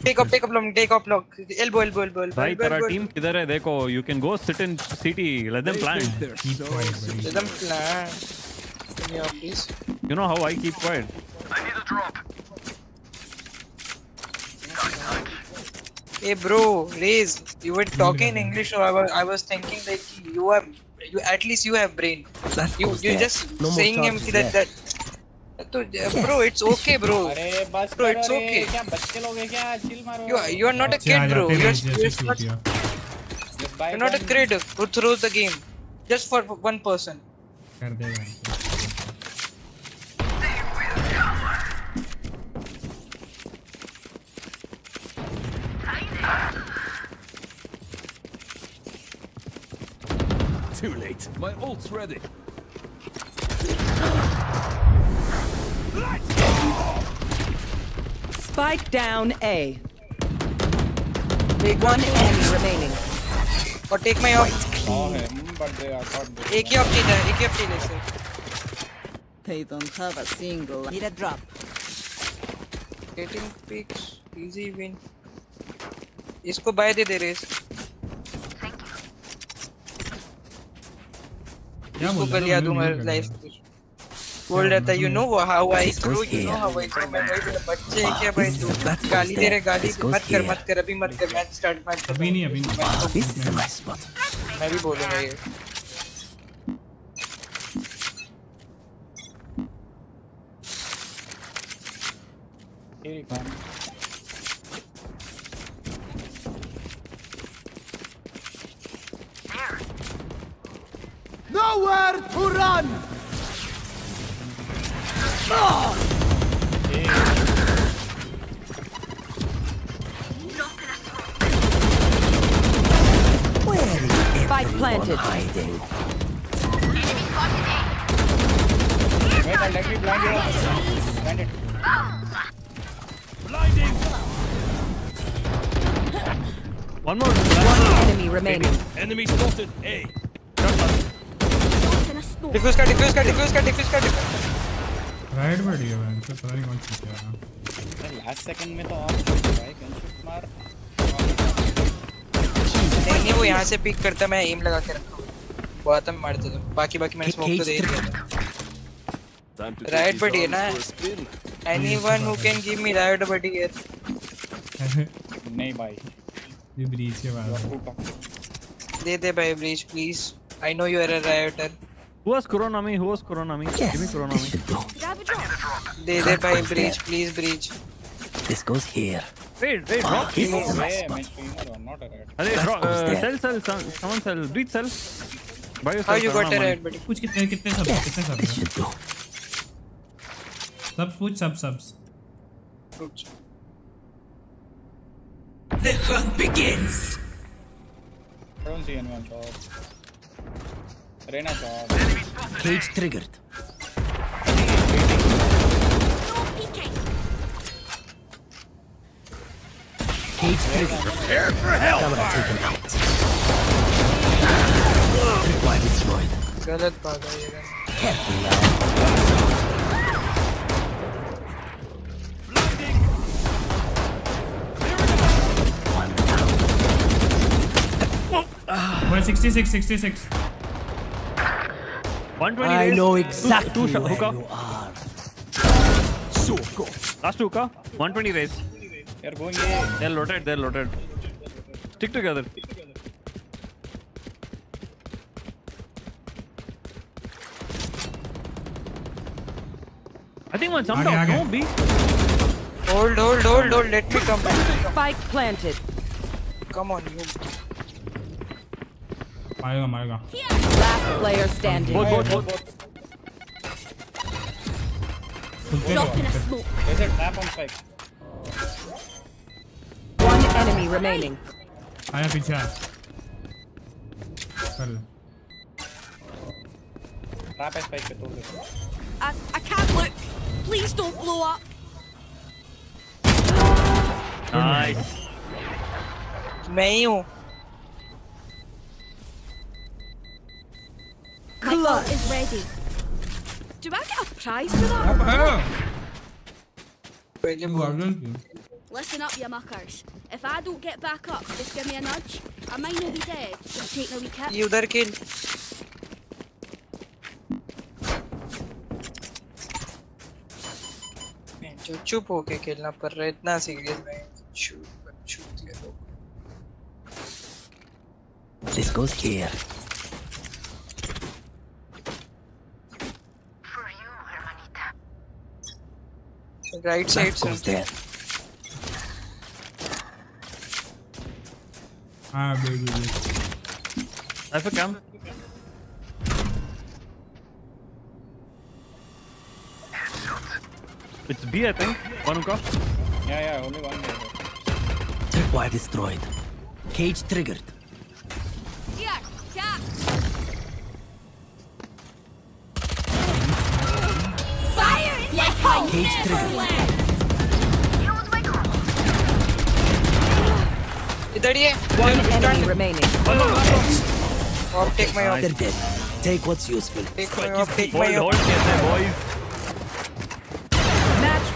Take up, take up long, take up long. Elbow, elbow, elbow, elbow. भाई तेरा team किधर है? देखो, you can go sit in city. Let them plan. Let them plan. Yeah, please. You know how I keep quiet. I need a drop. Hey bro, Raze, you were talking in English, or I was, I was thinking that you are, you at least you have brain. That you you just no saying him that that. So, bro, it's okay, bro. Bro, it's okay. You are, you are not a kid, bro. You are, you are not, you're not a kid who throws the game just for one person. Too late. My ult's ready. Spike down A. Take one enemy remaining. Or take my off. Ek hi off chile, ek hi off chile sir. They don't have a single. Need a drop. Getting picks, easy win. इसको buy दे दे race. क्या बोलिया दूंगा life बोल रहा था. You know how I throw you know how I throw. मैं भाई बच्चे क्या भाई तू गाली दे रहे. गाली मत कर मत कर अभी मत कर. मैच स्टार्ट मैच अभी नहीं अभी नहीं. मैं भी बोलूंगा ये ये काम. Nowhere to run. Oh. Where is spike planted? Hiding. Wait, I'll let me blind you. Blinded. Blinding. One more. One enemy remaining. Enemy spotted. A. Defuse कर डिफ्यूज कर डिफ्यूज कर डिफ्यूज कर राइट में दिया मैंने तो. पता नहीं कौन सी क्या है लास्ट सेकंड में तो और भाई कंशुट मार नहीं. वो यहां से पिक करता. मैं एम लगा के रखता हूं. बहुत हम मारते थे. बाकी बाकी मैंने स्मोक तो दे दिया. राइट पर दिया ना. Anyone who can give me right body here. नहीं भाई ये ब्रीच के बाद दे दे भाई. Breach please. I know you are a writer. Who has Corona me? Who has Corona me? Yes. Give me Corona me. दे दे भाई. Breach please Breach. This goes here. Wait wait. Drop. अरे sell sell someone sell. Breach sell. Buy yourself. How you got it buddy? पूछ कितने कितने सब कितने सब. सब पूछ सब सब. The hunt begins. कौन सी anyone shot? Reyna job. Cage triggered. Cage triggered. Prepare for hell. Camera taken out. Tripwire destroyed. गलत बात है ये guys. Careful now. Blinding. One down. one sixty-six sixty-six. one twenty. I race. Know exactly two, two where you are. So go. Last two ka. one twenty race. They're going. Yeah. They're loaded. They're loaded. Stick together. I think one jumped out. No B. Hold, hold, hold, hold. Let me come back. Spike planted. Come on, you. आएगा मारेगा. Last player standing. बहुत बहुत बहुत. There's a trap on spike. One enemy remaining. आया पीछे आ। चल आप इस पे तोड़ दो। I I can't look. Please don't blow up. Nice. मैं ही हूं। Clutch is ready. Do I get a prize for that? Listen up, you muckers. If I don't get back up, just give me a nudge. I might not be dead, just taking a wee kip. You there, kid? जो चुप होके खेलना पड़ रहा है इतना serious नहीं चुप चुप ये लोग this goes here for you हर्मानिता राइट साइड से हां baby I for come It's B, I think. One hook. Yeah, yeah, only one. Tripwire destroyed. Cage triggered. Here, yeah. Fire in the hole. Cage triggered. Idhar ye. One enemy remaining. Or take my off. Take what's useful. Take my off. Take my off. Hold it, boys.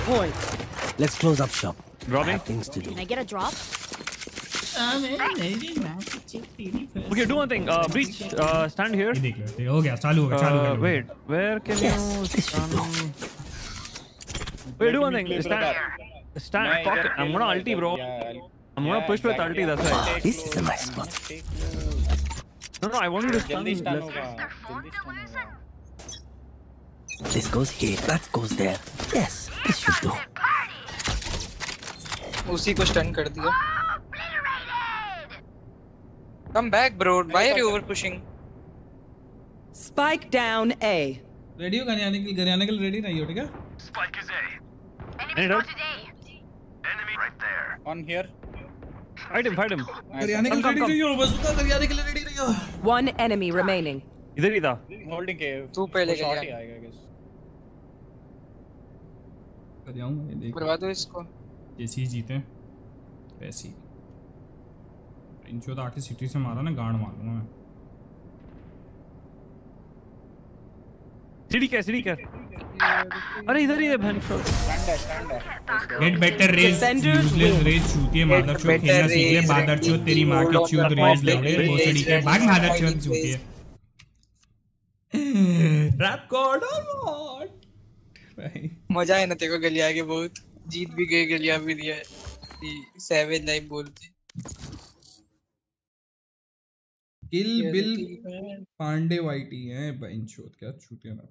Point. Let's close up shop. Dropping? I have things to do. Can I get a drop? Okay, do one thing. Uh, breach. Uh, stand here. Okay, चालू होगा, चालू होगा. Wait, where can you stand? Wait, do one thing. Stand. Stand. Fuck. I'm gonna ulti, bro. I'm gonna push with ulti. That's right. This is a nice spot. No, no, I want you to stand. This goes here. That goes there. Yes, this should do. उसी को stun कर दिया. Come back, bro. Why are you over pushing? Spike down A. Ready हो गयाने के लिए गयाने के लिए ready नहीं हो ठीक है? Spike is A. Enemy spotted A. Enemy right there. On here. Fight him, fight him. गयाने के लिए ready नहीं हो बस उतना गयाने के लिए ready नहीं हो. One enemy remaining. इधर ही था. Holding के. तू पहले गया. करवा दो इसको जैसे ही जीते वैसे ही इनचो तो आके सिटी से मारा ना गांड मारूंगा मैं सिटी कैसे नहीं कर अरे इधर ही है भनफोड़ स्टैंड है स्टैंड है get better Raze useless Raze चूतिए मादरचोद खेलना सीख ले मादरचोद तेरी मां की चूत रेज लौड़े भोसड़ी के भाग मादरचोद चूतिए रैप गॉड और मजा है ना तेरे को गलिया के बहुत जीत भी गए गलिया भी दिया सेवेज नहीं बोलते किल बिल पांडे वाईटी है इंचोट क्या छूटिया ना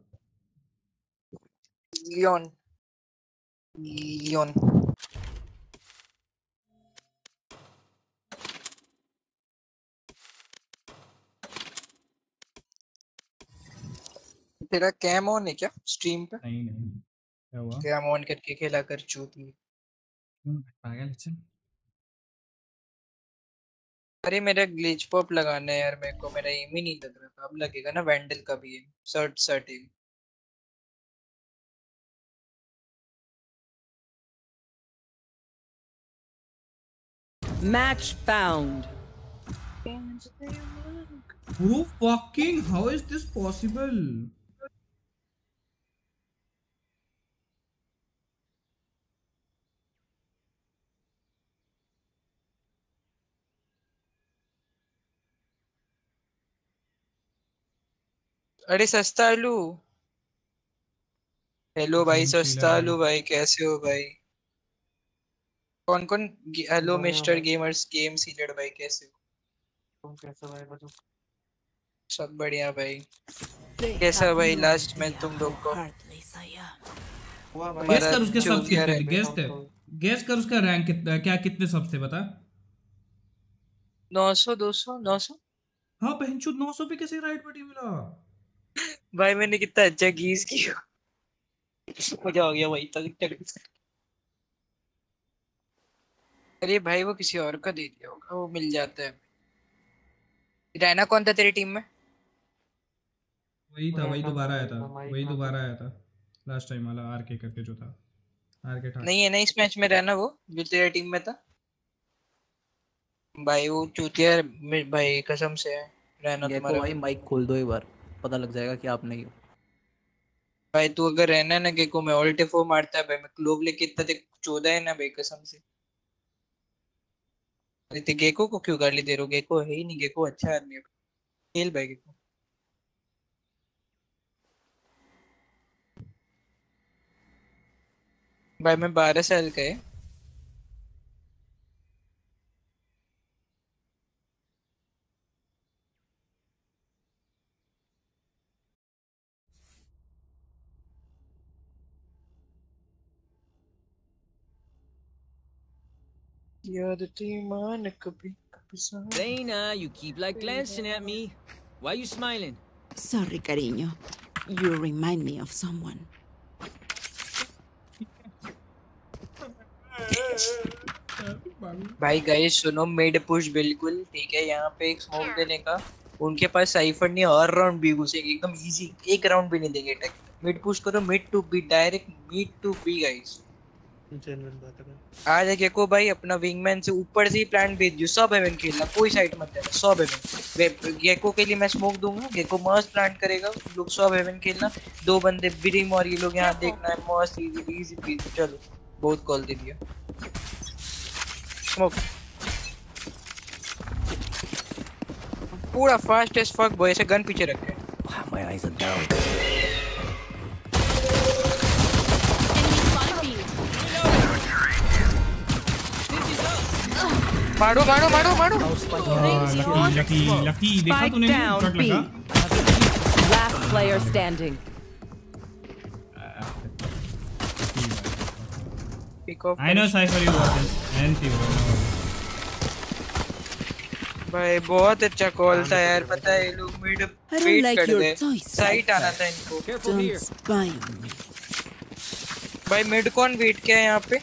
लियोन लियोन तेरा कैम ऑन है क्या स्ट्रीम पे नहीं नहीं क्या हुआ कैम ऑन करके खेला कर चूती पागल अच्छा अरे मेरा ग्लिच पॉप लगाना है यार मेरे को मेरा एम ही नहीं लग रहा था अब लगेगा ना वैंडल का भी एम सर्ट सर्ट एम मैच फाउंड वो fucking how is this possible अरे सस्ता आलू हेलो भाई सस्ता आलू भाई कैसे हो भाई कौन कौन हेलो मिस्टर गेमर्स गेम सीलेट भाई कैसे हो तुम कैसे भाई बच्चों सब बढ़िया भाई कैसा भाई लास्ट मैच तुम लोग को गेस कर उसके सब्स कितने गेस कर गेस कर उसका रैंक कितना क्या कितने सब्स थे बता नौ सौ दो सौ नौ सौ हां बहनचोद नौ सौ पे कैसे राइट पर टीम मिला भाई मैंने कितना अच्छा गीस किया मजा आ गया भाई तक तक अरे भाई वो किसी और को दे दिया होगा, वो मिल जाता है। रहना कौन था तेरी टीम में? वही था, वही दोबारा आया था, वही दोबारा आया था लास्ट टाइम वाला आरके करके जो था। आरके था नहीं है ना इस मैच में रहना, वो जो तेरी टीम में था भाई वो चूतिया भाई, कसम से रहना तुम्हारा। भाई माइक खोल दो एक बार, पता लग जाएगा कि आप नहीं हो भाई। तू अगर रहना ना गेको में ऑल्ट एफ फोर मारता है भाई, मैं ग्लोब लेके इतना तक चौदह है ना भाई कसम से। अरे गेको को क्यों गाली दे रहे हो? गेको है ही नहीं, गेको अच्छा आदमी है, खेल भाई गेको। भाई मैं बारह साल का है। You're the team man, it could be, could be something. Reina, you keep like glancing at me. Why are you smiling? Sorry, cariño. You remind me of someone. भाई गाइस सुनो, मेड पुश बिल्कुल ठीक है। यहाँ पे एक smoke देने का, उनके पास साइफर नहीं, और राउंड भी घुसेंगे एकदम इजी, एक राउंड भी नहीं देंगे अटैक। मिड पुश करो, mid to B, direct mid to B guys. Genuine बात है। आज गेको भाई अपना विंगमैन से ऊपर से ही प्लान भेज दियो, सब एवन खेलना, कोई साइड मत देना, सब एवन। गेको के लिए मैं स्मोक दूंगा, गेको मस्त प्लान करेगा, लोग सब एवन खेलना। दो बंदे ब्रीम और ये लोग यहाँ देखना है, मस्त इजी इजी पी। चलो बहुत कॉल दे दिया, स्मोक पूरा फास्ट एज फक बॉय से गन पीछे रखे। My eyes are down. मारो मारो मारो मारो। लकी लकी देखा तूने, कट लगा। Last player standing. I know Cypher you was anti. भाई बहुत अच्छा कॉल था यार, पता है ये लोग मिड वेट कर रहे, साइट आना था इनको। भाई मिड कौन वेट किया यहाँ पे?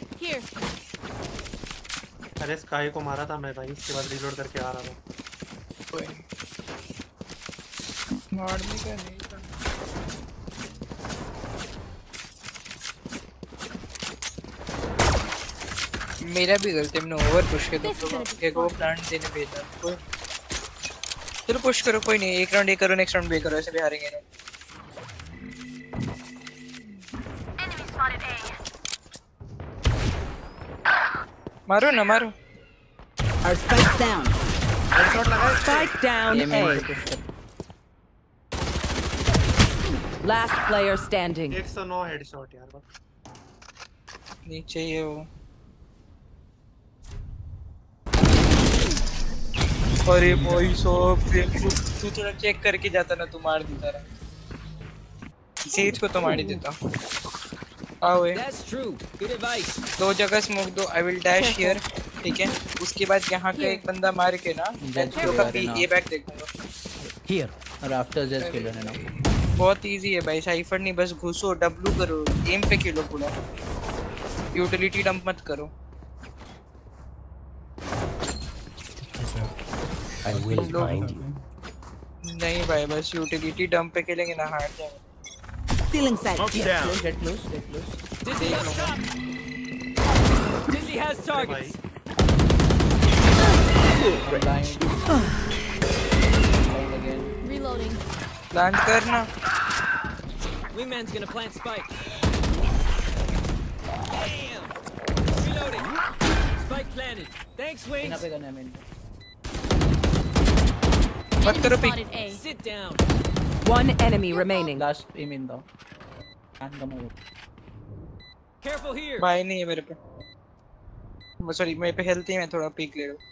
अरे स्काई को मारा था मैं भाई, इसके बाद रिलोड करके आ रहा था। मारने का नहीं था। मेरा भी गलती, मैंने ओवर पुश के दूसरे को प्लांट देने भेजा। चलो पुश करो, कोई नहीं, एक राउंड एक करो, नेक्स्ट राउंड भी करो, ऐसे भी हारेंगे ना। मारो ना मारो। स्पाइक डाउन, हेडशॉट लगा, spike down A. Last player standing. एक सौ नौ हेडशॉट यार, बस नीचे ही है वो। अरे भाई साहब तू थोड़ा चेक करके जाता ना, तू मार देता रहा। सीट को तो मार ही देता। दो जगह स्मोक दो, आई विल डैश हियर, ठीक है? उसके बाद यहाँ का एक बंदा मार के ना ये बैक देखूंगा हियर। और आफ्टर जस्ट खेलो ना, बहुत इजी है भाई। साइफर नहीं, बस घुसो, डब्लू करो, एम पे खेलो पूरा, यूटिलिटी डंप मत करो। I will find you. नहीं भाई बस यूटिलिटी डंप पे खेलेंगे ना, हार जाएंगे। Stealing side. Get close, get close, get close. Dizzy has shot. Dizzy has targets. Reloading. Plant करना. Wingman's gonna plant spike. Damn. Reloading. Spike planted. Thanks, Wings. यहाँ पे करना है मैंने. मत करो pick. Sit down. One enemy remaining. Last aim in the. Careful here. Bhai nahi hai mere pe. I'm sorry, mere pe health hai, main thoda peek le raha hu.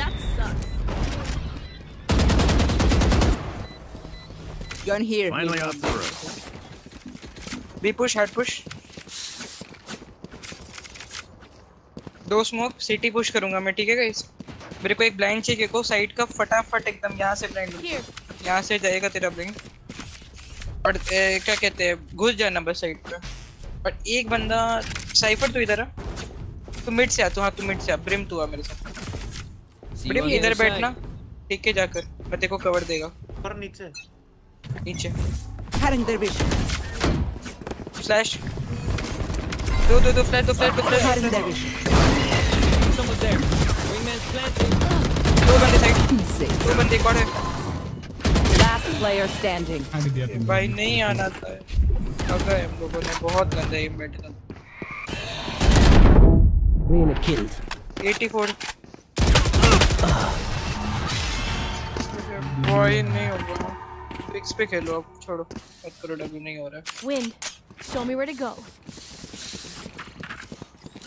That sucks. Gun here. Finally up for it. B push, hard push. Do smoke, city push karunga main, theek hai guys? मेरे को एक blind चाहिए को side का, फटाफट एकदम यहाँ से ब्लाइंड, यहाँ से जाएगा तेरा ब्लाइंड। और ए, क्या कहते हैं, घुस जाना बस साइड पे। और एक बंदा साइफर तो इधर है, तू मिड से आ, तू हाँ तू मिड से आ, ब्रिम तू आ मेरे साथ। ब्रिम इधर बैठना ठीक है, जाकर मैं देखो कवर देगा। पर नीचे नीचे हरन दरवेश फ्लैश दो दो दो फ्लैश दो फ्लैश दो फ्लैश हरन दरवेश दो बंदे साइड, दो बंदे एक और है। Last player standing. भाई नहीं आना था, अगर हम लोगों ने बहुत गंदा एम बैठा था। Reyna killed eighty-four boy nahi hoga fix pe khelo ab chodo mat karo W nahi ho raha wind show me where to go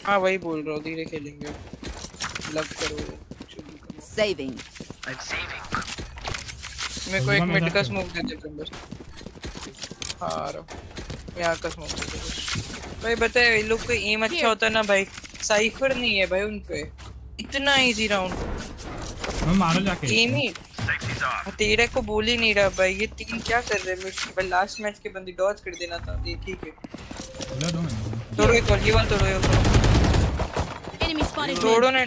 ha wahi bol raha hu dheere khelenge love karo saving I'm saving mujhe ek mid ka smoke de de bas aur yahan ka smoke de bhai bata ye log ko aim acha hota na bhai Cypher नहीं है भाई उन पे, इतना easy round मैं मारो जाके टीमी तेरे को बोल ही नहीं रहा भाई। ये टीम क्या कर रहे हैं मिड, लास्ट मैच के बंदे डॉज कर देना था ये ठीक है। तोड़ो एक और, ये वाला तोड़ो, ये वाला एनिमी स्पॉटेड, तोड़ो ना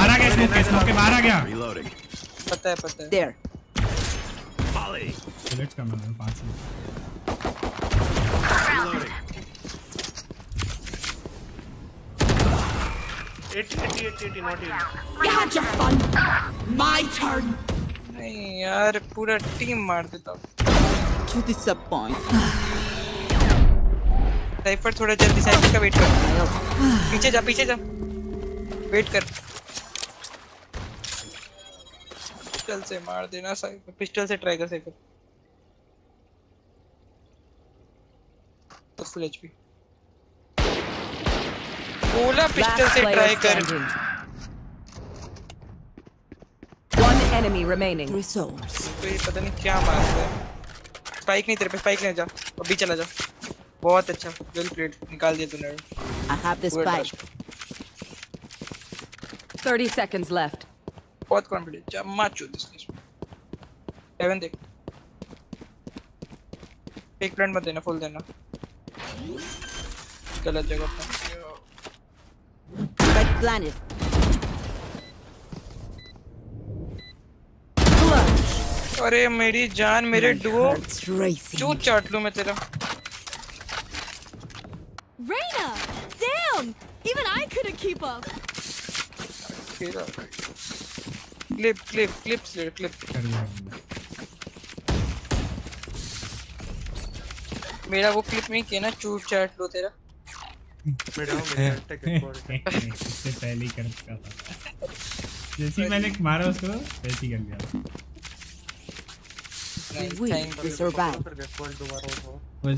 आ रहा गया स्मोक के, स्मोक के बाहर आ गया। पता है पता है देयर सेलेक्ट करना है पांच eighty eighty eighty not in yahan ja fun my turn nahi yaar pura team maar deta to disappoint cypher thoda jaldi cypher ka wait kar piche ja piche ja wait kar pistol se maar dena cypher pistol se try kar cypher to full hp बोला pistol से try कर। One enemy remaining. कोई पता नहीं क्या मारता है। Spike नहीं तेरे पे, स्पाइक ले जा और भी चला जा। बहुत अच्छा वेल प्लेड, निकाल दिया तूने। I have this spike. thirty seconds left. बहुत कॉन्फिडेंट चम्मा चूत इसमें। सेवन देख। एक प्लांट मत देना, फुल देना। गलत जगह पर। Planet. अरे मेरी जान, मेरे डुओ चूत चाट लूं मैं तेरा। Reyna, damn, even I couldn't keep up. Clip, clip, clip, clip, clip. मेरा वो क्लिप नहीं किया ना, चूत चाट लो तेरा। मेरा मेरा टिकट बोर्ड इससे पहले ही कर चुका था, जैसे ही मैंने मारा उसको वैसे ही कर दिया।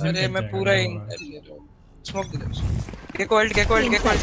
अरे मैं पूरा इन स्मोक दे दो, Gekko ult Gekko ult Gekko alt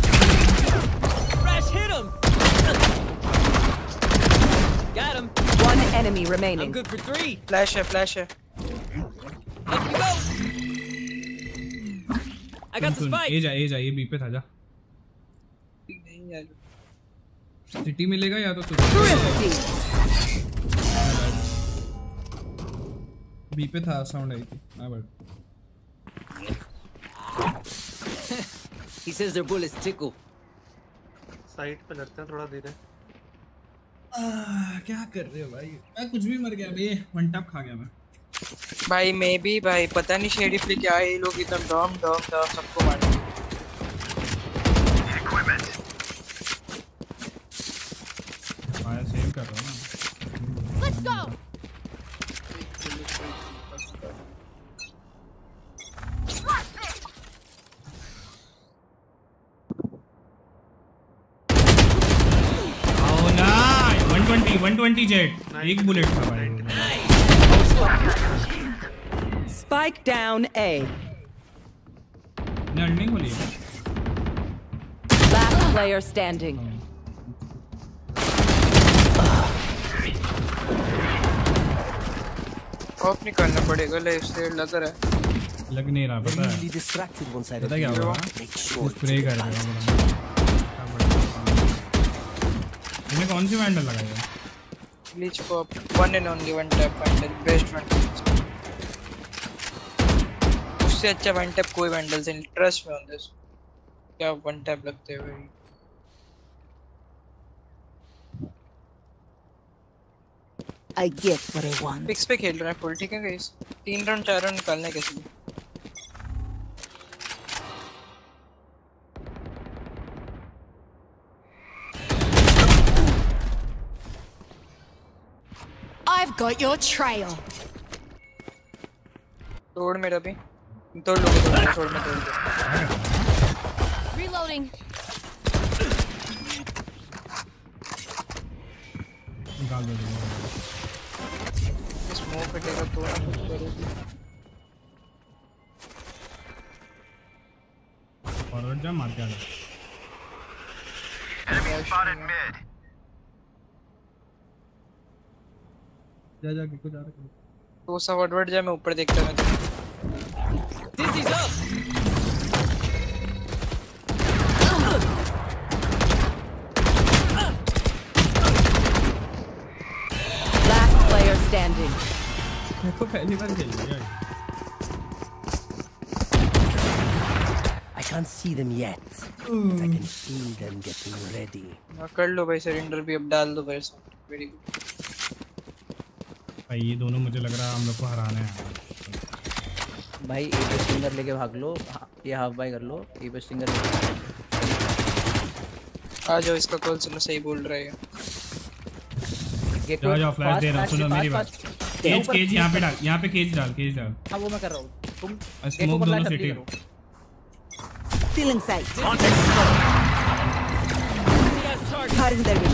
rush hit him. Got him. One enemy remaining. I'm good for three. Flash है, फ्लैश है। Let's go. I got the spike. ए जा ए जा, ये बी पे था जा। सिटी मिलेगा या तो बी पे था, साउंड आई थी। He says their bullets tickle. Side पे लड़ते हैं, थोड़ा देर है। क्या कर रहे हो भाई? मैं कुछ भी मर गया भाई, वन टैप खा गया मैं। भाई मैं भी भाई, पता नहीं शेडी पे क्या है, ये लोग एकदम डॉम डॉम डॉम सबको मार। सेव कर रहा हूं। Let's go. आओ ना, one twenty जेट, एक बुलेट था भाई। Spike down A. Last player standing. Off निकालना पड़ेगा लाइफ से लग रहा है लग नहीं रहा पता है पता क्या होगा स्प्रे कर मैंने कौन सी वैंडल लगाया ग्लिच को one and only one tap vandal best vandal उससे अच्छा वन टैप कोई वैंडल से ट्रस्ट में ऑन दिस क्या वन टैप लगते हैं भाई I get what I want. Picks पे खेल रहे हैं फुल ठीक है गाइस तीन राउंड चार राउंड निकालने कैसे भी I've got your trail. तोड़ मेरा भी तोड़ लो तोड़ छोड़ में तोड़ दो Reloading. निकाल दो वो फटेगा तो ना कुछ करेगी फॉरवर्ड जा मार जाना एनिमी स्पॉटेड मिड जा जा किसको जा रहा है तो सा फॉरवर्ड जा मैं ऊपर देखता हूं this is up last player standing मेरे को पहली बार खेल रही है। I can't see them yet, but I can feel them getting ready. कर लो भाई सरेंडर भी अब डाल दो भाई साहब। Very good। भाई ये दोनों मुझे लग रहा है हम लोग को हराने हैं। भाई एक स्टिंगर लेके भाग लो, ये हाफ बाय कर लो, एक स्टिंगर। आ जाओ इसका कॉल सुनो सही बोल रहा है। जाओ जाओ फ्लैश दे रहा हूँ सुनो मेरी बात। केज केज यहाँ पे डाल यहाँ पे केज डाल केज डाल हाँ वो मैं कर रहा हूँ तुम स्मोक दोनों सिटी करो फीलिंग साइड हर इधर भी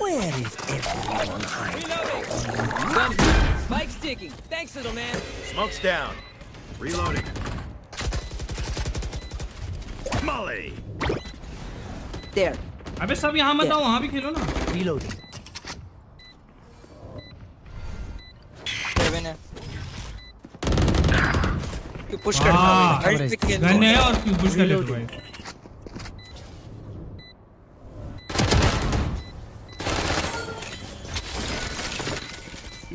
where is everyone hiding spike sticking thanks little man smokes down reloading molly there अबे सब यहाँ मत आओ वहाँ भी खेलो ना reloading सेवन है क्यों पुश करता है हेल्थ पिक के गन है और क्यों पुश कर लेता है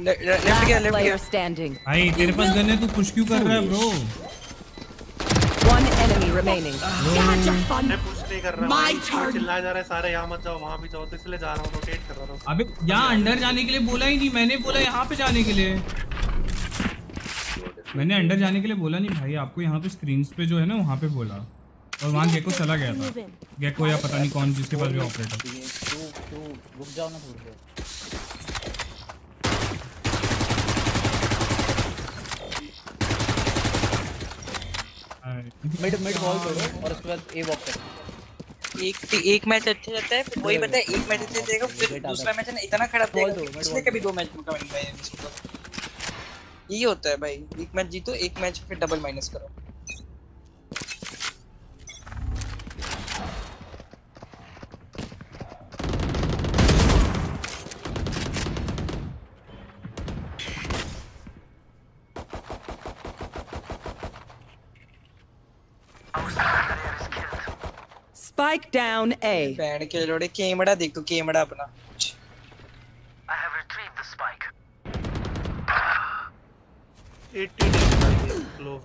लेफ्ट क्या लेफ्ट क्या स्टैंडिंग भाई तेरे पास गन है तू पुश क्यों कर रहा है bro One enemy remaining. That's a fun. मैं पुश नहीं कर रहा हूं। My turn. चिल्ला जा रहा है सारे यहां मत जाओ वहां भी जाओ तो इसलिए जा रहा हूं रोटेट कर रहा हूं। अबे यहां अंदर जाने के लिए बोला ही नहीं मैंने बोला यहां पे जाने के लिए। मैंने अंदर जाने के लिए बोला नहीं भाई आपको यहां पे स्क्रीनस पे जो है ना वहां पे बोला। और वहां गेको चला गया था। गेको या पता नहीं कौन जिसके पास भी ऑपरेटर। तू तू रुक जाओ ना थोड़ी देर। मिड मिड बॉल करो और उसके बाद ए बॉक्स करो एक एक मैच अच्छा जाता है फिर वही पता है एक मैच अच्छा देगा फिर दूसरा मैच ना इतना खराब देगा इसलिए कभी दो मैच में कमेंट भाई इसको यही होता है भाई एक मैच जीतो एक मैच फिर डबल माइनस करो Spike down A. Bad kill lode camera dekho camera apna. I have retrieved the spike. eighty slow.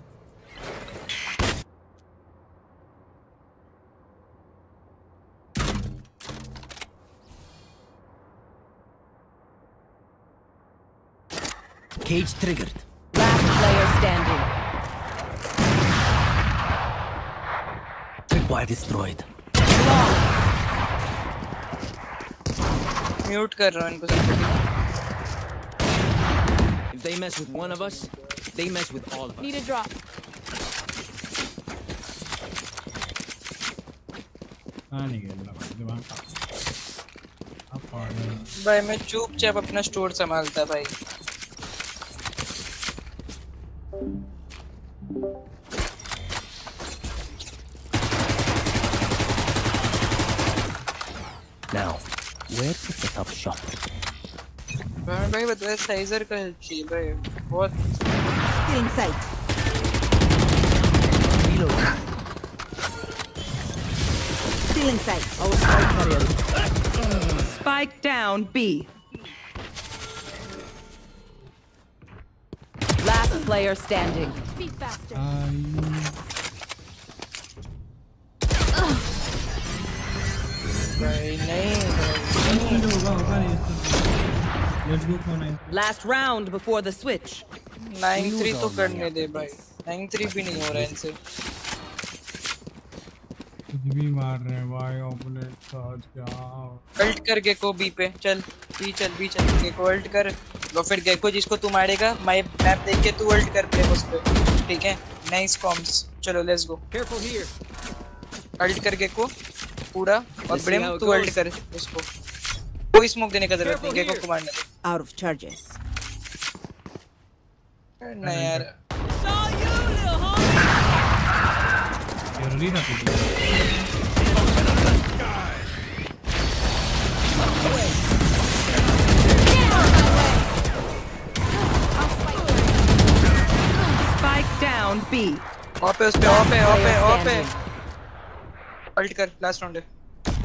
Cage triggered. Last player standing. Tripwire destroyed. Mute कर रहा हूं इनको सब If they mess with one of us they mess with all of us Need a drop आने के लिए भाई मैं चुपचाप अपना स्टोर संभालता भाई Now, where to set up shop? Where do I put the sizer? Can see, bro. What? Inside. Reload. Still inside. Our spike carrier. Spike down, B. Last player standing. Be faster. Um... Let's go for nine. Last round before the switch. Nine three to करने दे भाई. Nine three भी नहीं हो रहा इनसे. कुछ भी मार रहे हैं भाई opponent आज क्या? Alt करके को B पे चल. B चल B चल के को alt कर. लो फिर गेको जिसको तू मारेगा मैं map देख के तू alt कर दे उसपे. ठीक है? Nice comms. चलो let's go. Careful here. Alt करके को. पूरा और ब्रेम तू वर्ल्ड कर उसको कोई स्मोक देने का जरूरत नहीं गेको को मारने आउट ऑफ चार्जेस ना यार जरूरी ना स्पाइक डाउन बी ऑफ पे उस पे ऑफ पे ऑफ पे ऑफ पे Alt कर last round.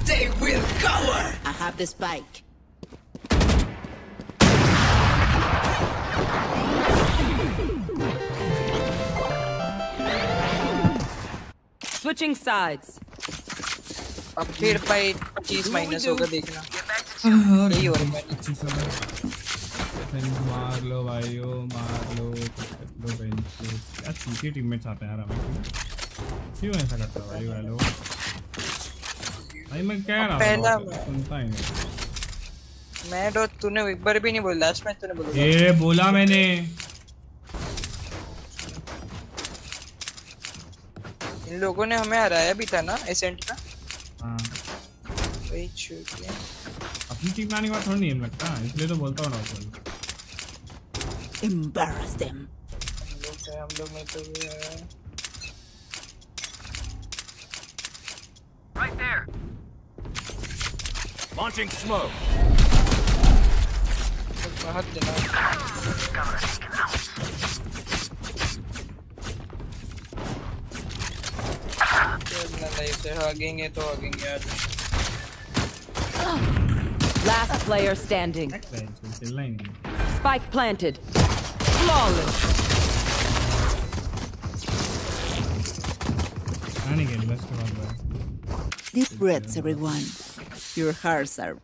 They will cover. I have the spike. Switching sides. अब फिर भाई twenty-five minus होगा देखना. यही हो रहा है. मार लो भाई ओ मार लो लो बेंचेस. यार तीसरी टीम में चाहते हैं यार हमें क्यों ऐसा करता है भाई वालों भाई मैं कह रहा पहला सुनता ही नहीं मैं तो तूने एक बार भी नहीं बोला लास्ट मैच तूने बोला ये बोला मैंने इन लोगों ने हमें हराया भी था ना एसेंट का हां वही चूक है अपनी टीम बनाने का थोड़ा नहीं लगता इसलिए तो बोलता हूं ना उसको एंबैरस देम हम लोग में तो right there launching smoke bahut jana hagenge to hagenge yaar last player standing spike planted flawless aane ke bas kar raha hai Deep breaths, everyone. Your hearts are